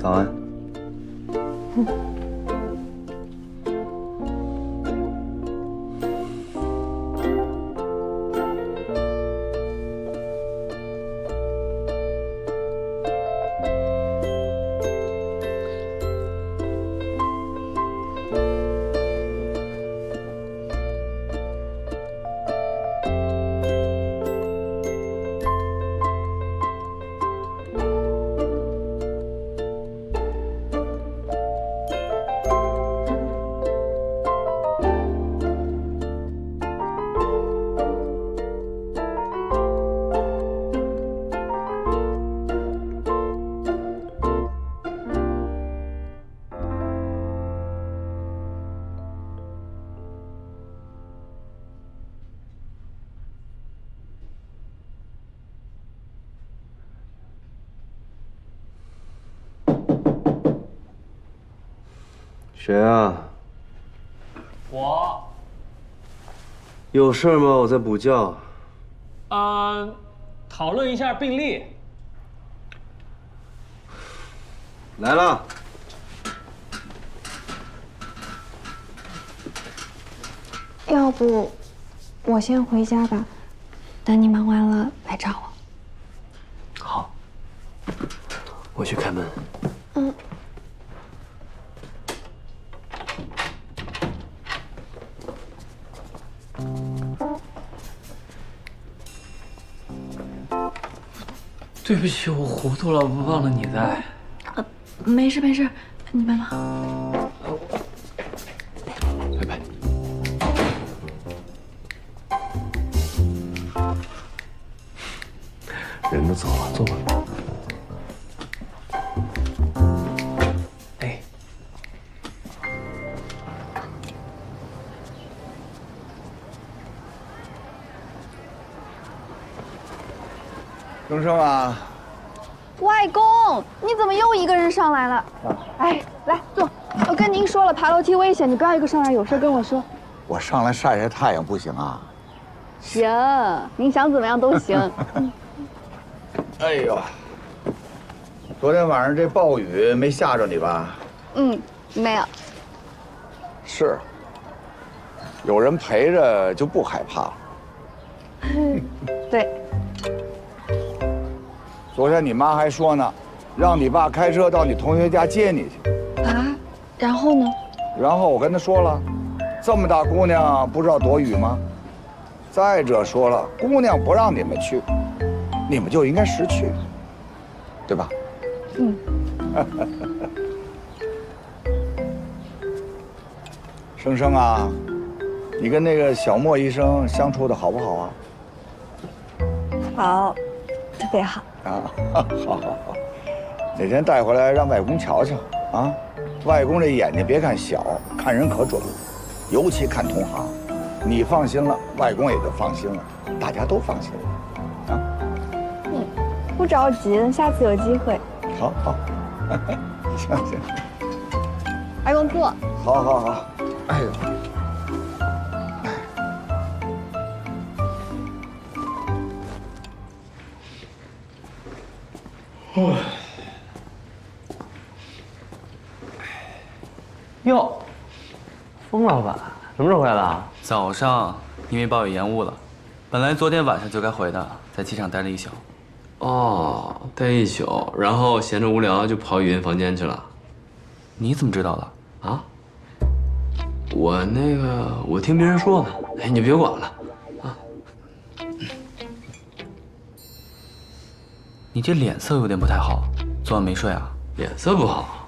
早安。嗯。谁啊？我。有事吗？我在补觉。嗯，讨论一下病例。来了。要不，我先回家吧，等你忙完了来找我。好，我去开门。嗯。对不起，我糊涂了，我忘了你在。呃，没事没事，你慢慢。 人都走了，坐吧。哎，荣生啊！外公，你怎么又一个人上来了？哎，来坐。我跟您说了，爬楼梯危险，你不要一个上来，有事跟我说。我上来晒晒太阳不行啊？行，您想怎么样都行。哎呦，昨天晚上这暴雨没吓着你吧？嗯，没有。是，有人陪着就不害怕了。对。昨天你妈还说呢，让你爸开车到你同学家接你去。啊？然后呢？然后我跟他说了，这么大姑娘不知道躲雨吗？再者说了，姑娘不让你们去。 你们就应该识趣，对吧？嗯。生生啊，你跟那个小莫医生相处的好不好啊？好，特别好。啊，好好好，哪天带回来让外公瞧瞧啊！外公这眼睛别看小，看人可准了，尤其看同行。你放心了，外公也就放心了，大家都放心了。 不着急，下次有机会。好好，行行。外公坐。好，好，好。哎呦，哦。哟，风老板什么时候回来的？早上因为暴雨延误了，本来昨天晚上就该回的，在机场待了一宿。 哦，待一宿，然后闲着无聊就跑语音房间去了。你怎么知道的啊？我那个，我听别人说的。哎，你别管了啊。你这脸色有点不太好，昨晚没睡啊？脸色不好？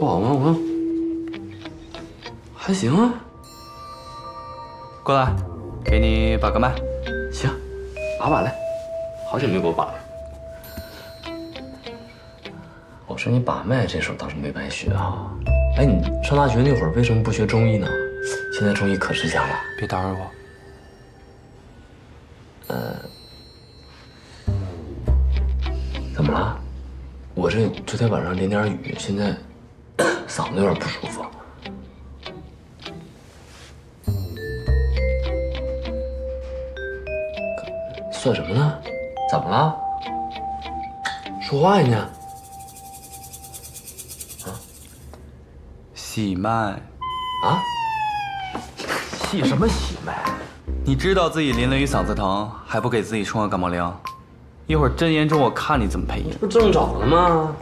不好吗？我还行啊。过来，给你把个脉。行，把把来。 好久没给我把了，我说你把脉这手倒是没白学啊！哎，你上大学那会儿为什么不学中医呢？现在中医可值钱了，别打扰我。呃，怎么了？我这昨天晚上淋点雨，现在嗓子有点不舒服。 算什么呢？怎么了？说话呀你！啊，喜脉啊？喜什么喜脉？你知道自己淋了雨嗓子疼，还不给自己冲个感冒灵？一会儿真严重，我看你怎么赔医！不正找了吗？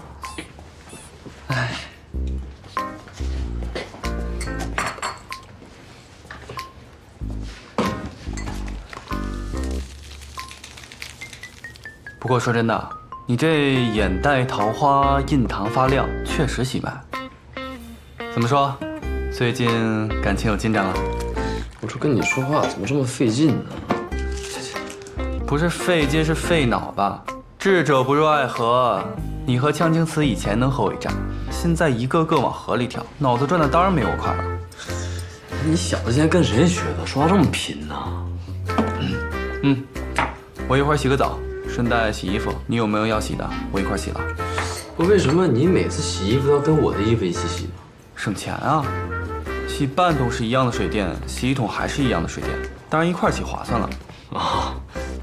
哎，不过说真的，你这眼袋桃花印堂发亮，确实喜脉。怎么说？最近感情有进展了？我说跟你说话怎么这么费劲呢？不是费劲，是费脑吧？智者不入爱河。你和江青瓷以前能合为战，现在一个个往河里跳，脑子转的当然没我快了。你小子现在跟谁学的？说话这么贫呢？嗯，我一会儿洗个澡。 顺带洗衣服，你有没有要洗的？我一块洗了。不，为什么你每次洗衣服都要跟我的衣服一起洗呢？省钱啊！洗半桶是一样的水电，洗一桶还是一样的水电，当然一块洗划算了。啊，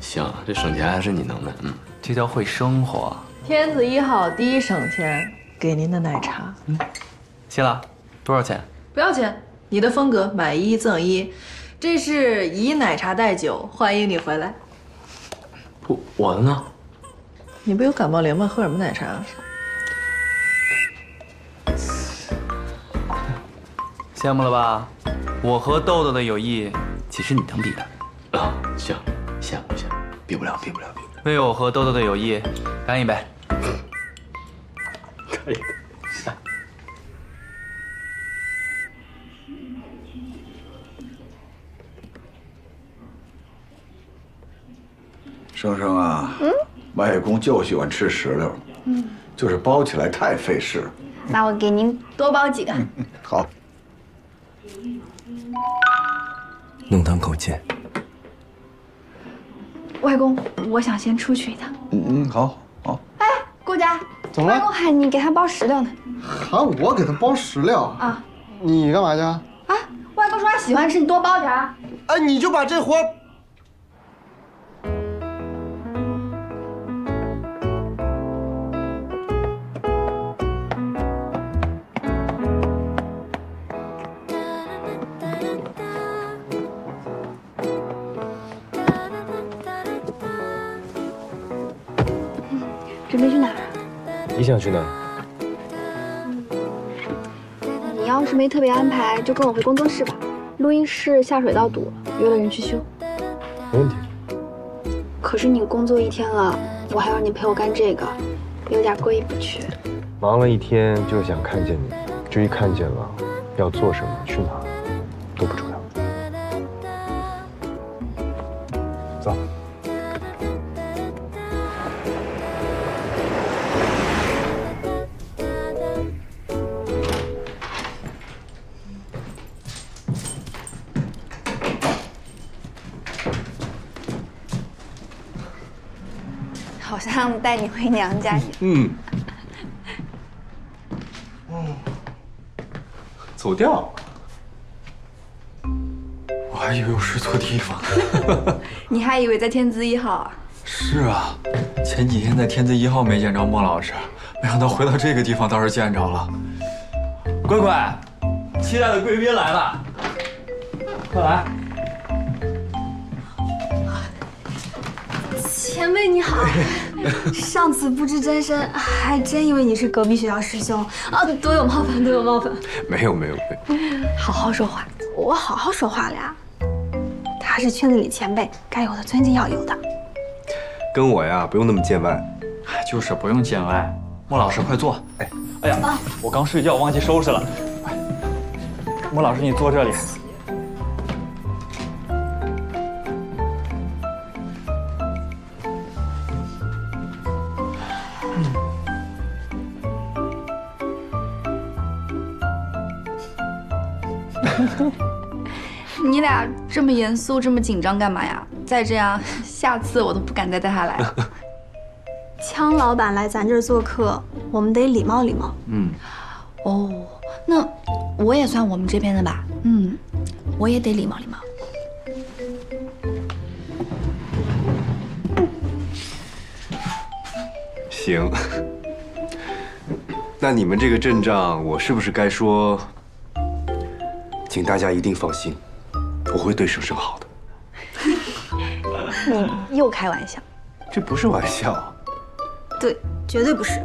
行，这省钱还是你能的，嗯，这叫会生活。天子一号第一省钱，给您的奶茶。嗯，谢了。多少钱？不要钱，你的风格，买一赠一，这是以奶茶代酒，欢迎你回来。 我, 我的呢？你不有感冒灵吗？喝什么奶茶、啊？羡慕了吧？我和豆豆的友谊，岂是你能比的？啊，行，羡慕羡慕，比不了，比不了，比不了。为我和豆豆的友谊干一杯！干一杯！生生啊，嗯，外公就喜欢吃石榴，嗯，就是包起来太费事。那我给您多包几个。好。弄堂口见。 外公，我想先出去一趟。嗯嗯，好，好。哎，顾家，怎么了？外公喊你给他包石榴呢。喊我给他包石榴啊？你干嘛去啊？啊，外公说他喜欢吃，你多包点啊。哎，你就把这活。想去哪？你要是没特别安排，就跟我回工作室吧。录音室下水道堵了，约了人去修。没问题。可是你工作一天了，我还要你陪我干这个，有点过意不去。忙了一天就是想看见你，至于看见了，要做什么、去哪都不重要。走。 带你回娘家去。嗯。哦，走掉。我还以为我睡错地方了。你还以为在天资一号啊？是啊，前几天在天资一号没见着莫老师，没想到回到这个地方倒是见着了。乖乖，期待的贵宾来了，快来。前辈你好。 上次不知真身，还真以为你是隔壁学校师兄啊！多有冒犯，多有冒犯。没有没有没有，好好说话，我好好说话了呀。他是圈子里前辈，该有的尊敬要有的。跟我呀，不用那么见外。就是不用见外。莫老师，快坐。哎，哎呀，啊、我刚睡觉忘记收拾了。莫老师，你坐这里。 你俩这么严肃，这么紧张干嘛呀？再这样，下次我都不敢再带他来了。枪老板来咱这儿做客，我们得礼貌礼貌。嗯。哦，那我也算我们这边的吧？嗯，我也得礼貌礼貌。行。那你们这个阵仗，我是不是该说？ 请大家一定放心，我会对生生好的。你又开玩笑，这不是玩笑、啊。对，绝对不是。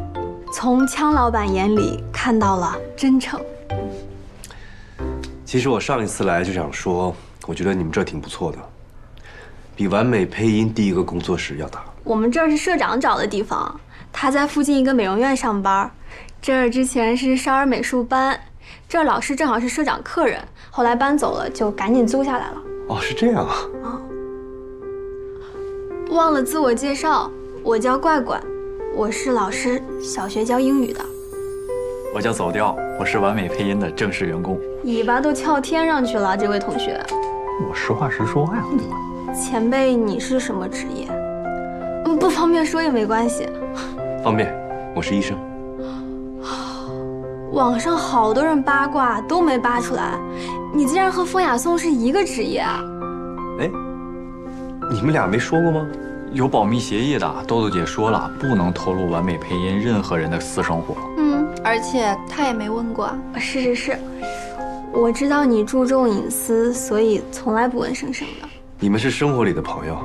从枪老板眼里看到了真诚。其实我上一次来就想说，我觉得你们这挺不错的，比完美配音第一个工作室要大。我们这儿是社长找的地方，他在附近一个美容院上班，这儿之前是少儿美术班。 这老师正好是社长客人，后来搬走了，就赶紧租下来了。哦，是这样啊。啊，忘了自我介绍，我叫怪怪，我是老师，小学教英语的。我叫走调，我是完美配音的正式员工。尾巴都翘天上去了，这位同学。我实话实说呀、啊。前辈，你是什么职业？不方便说也没关系。方便，我是医生。 网上好多人八卦都没扒出来，你竟然和风雅颂是一个职业啊！哎，你们俩没说过吗？有保密协议的，豆豆姐说了，不能透露完美配音任何人的私生活。嗯，而且她也没问过。是是是，我知道你注重隐私，所以从来不问生生的。你们是生活里的朋友，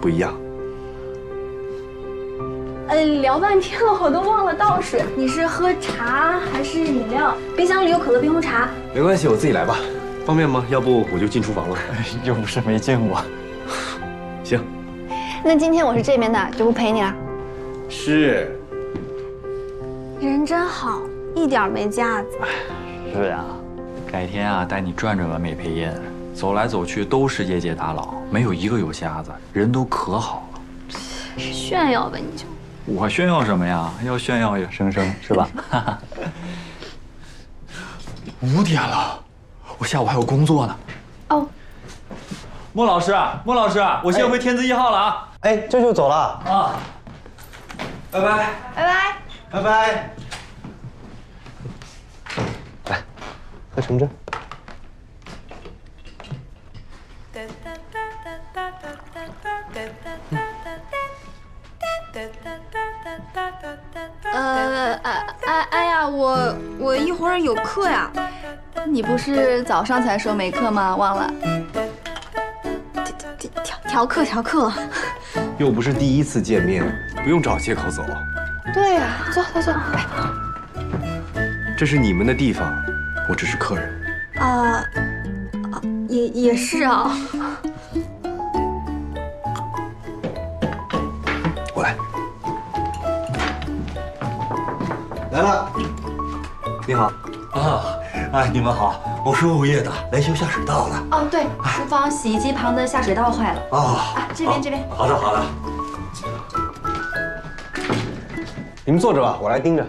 不一样。 呃，聊半天了，我都忘了倒水。你是喝茶还是饮料？冰箱里有可乐冰红茶。没关系，我自己来吧。方便吗？要不我就进厨房了。又不是没见过。行。那今天我是这边的，就不陪你了。是。人真好，一点没架子。是呀，改天啊，带你转转吧，美配音。走来走去都是业界大佬，没有一个有瞎子，人都可好了。炫耀吧，你就。我炫耀什么呀？要炫耀也生生是吧？五点了，我下午还有工作呢。哦。 莫老师，莫老师，我先回天字一号了啊！哎，这就走了啊！拜拜，拜拜，拜拜。来，喝橙汁。呃，哎哎哎呀，我我一会儿有课呀。你不是早上才说没课吗？忘了。 调课调课了，又不是第一次见面，不用找借口走。对呀、啊，走走走，来。这是你们的地方，我只是客人。啊、呃，也也是啊。我来。来了，你好。啊，哎，你们好。 我是物业的，来修下水道了。哦，对，厨房洗衣机旁的下水道坏了。哦，啊，这边这边。好的好的。你们坐着吧，我来盯着。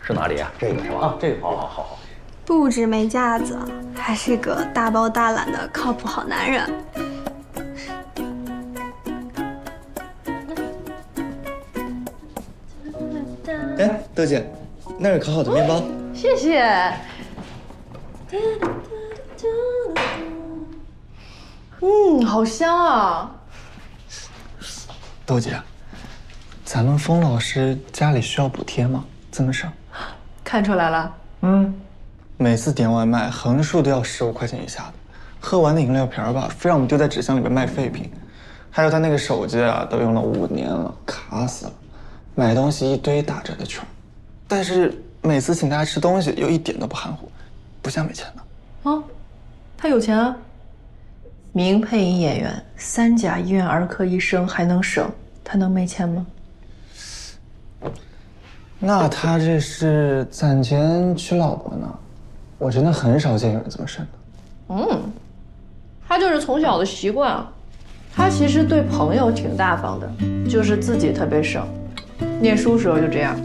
是哪里啊？这个是吧？啊，这个。好好好好。不止没架子，还是个大包大揽的靠谱好男人。哎，豆姐，那是烤好的面包。谢谢。 嗯，好香啊！豆姐，咱们风老师家里需要补贴吗？怎么上？看出来了。嗯，每次点外卖横竖都要十五块钱以下的，喝完的饮料瓶吧，非让我们丢在纸箱里面卖废品。还有他那个手机啊，都用了五年了，卡死了。买东西一堆打折的券，但是每次请大家吃东西又一点都不含糊。 不像没钱的啊，他有钱啊！名配音演员，三甲医院儿科医生，还能省，他能没钱吗？那他这是攒钱娶老婆呢？我真的很少见有人这么省的。嗯，他就是从小的习惯啊。他其实对朋友挺大方的，就是自己特别省。念书时候就这样，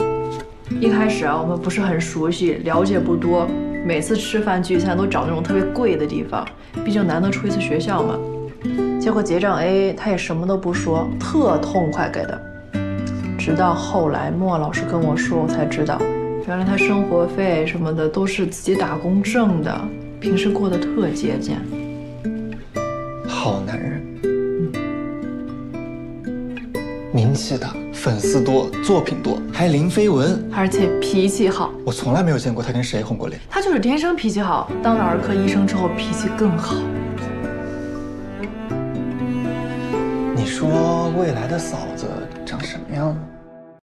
一开始啊，我们不是很熟悉，了解不多。 每次吃饭聚餐都找那种特别贵的地方，毕竟难得出一次学校嘛。结果结账 A A， 他也什么都不说，特痛快给的。直到后来莫老师跟我说，我才知道，原来他生活费什么的都是自己打工挣的，平时过得特节俭。好男人，嗯、名气大，粉丝多，作品多，还零绯闻，而且脾气好。 我从来没有见过他跟谁红过脸，他就是天生脾气好。当了儿科医生之后，脾气更好。你说未来的嫂子长什么样呢？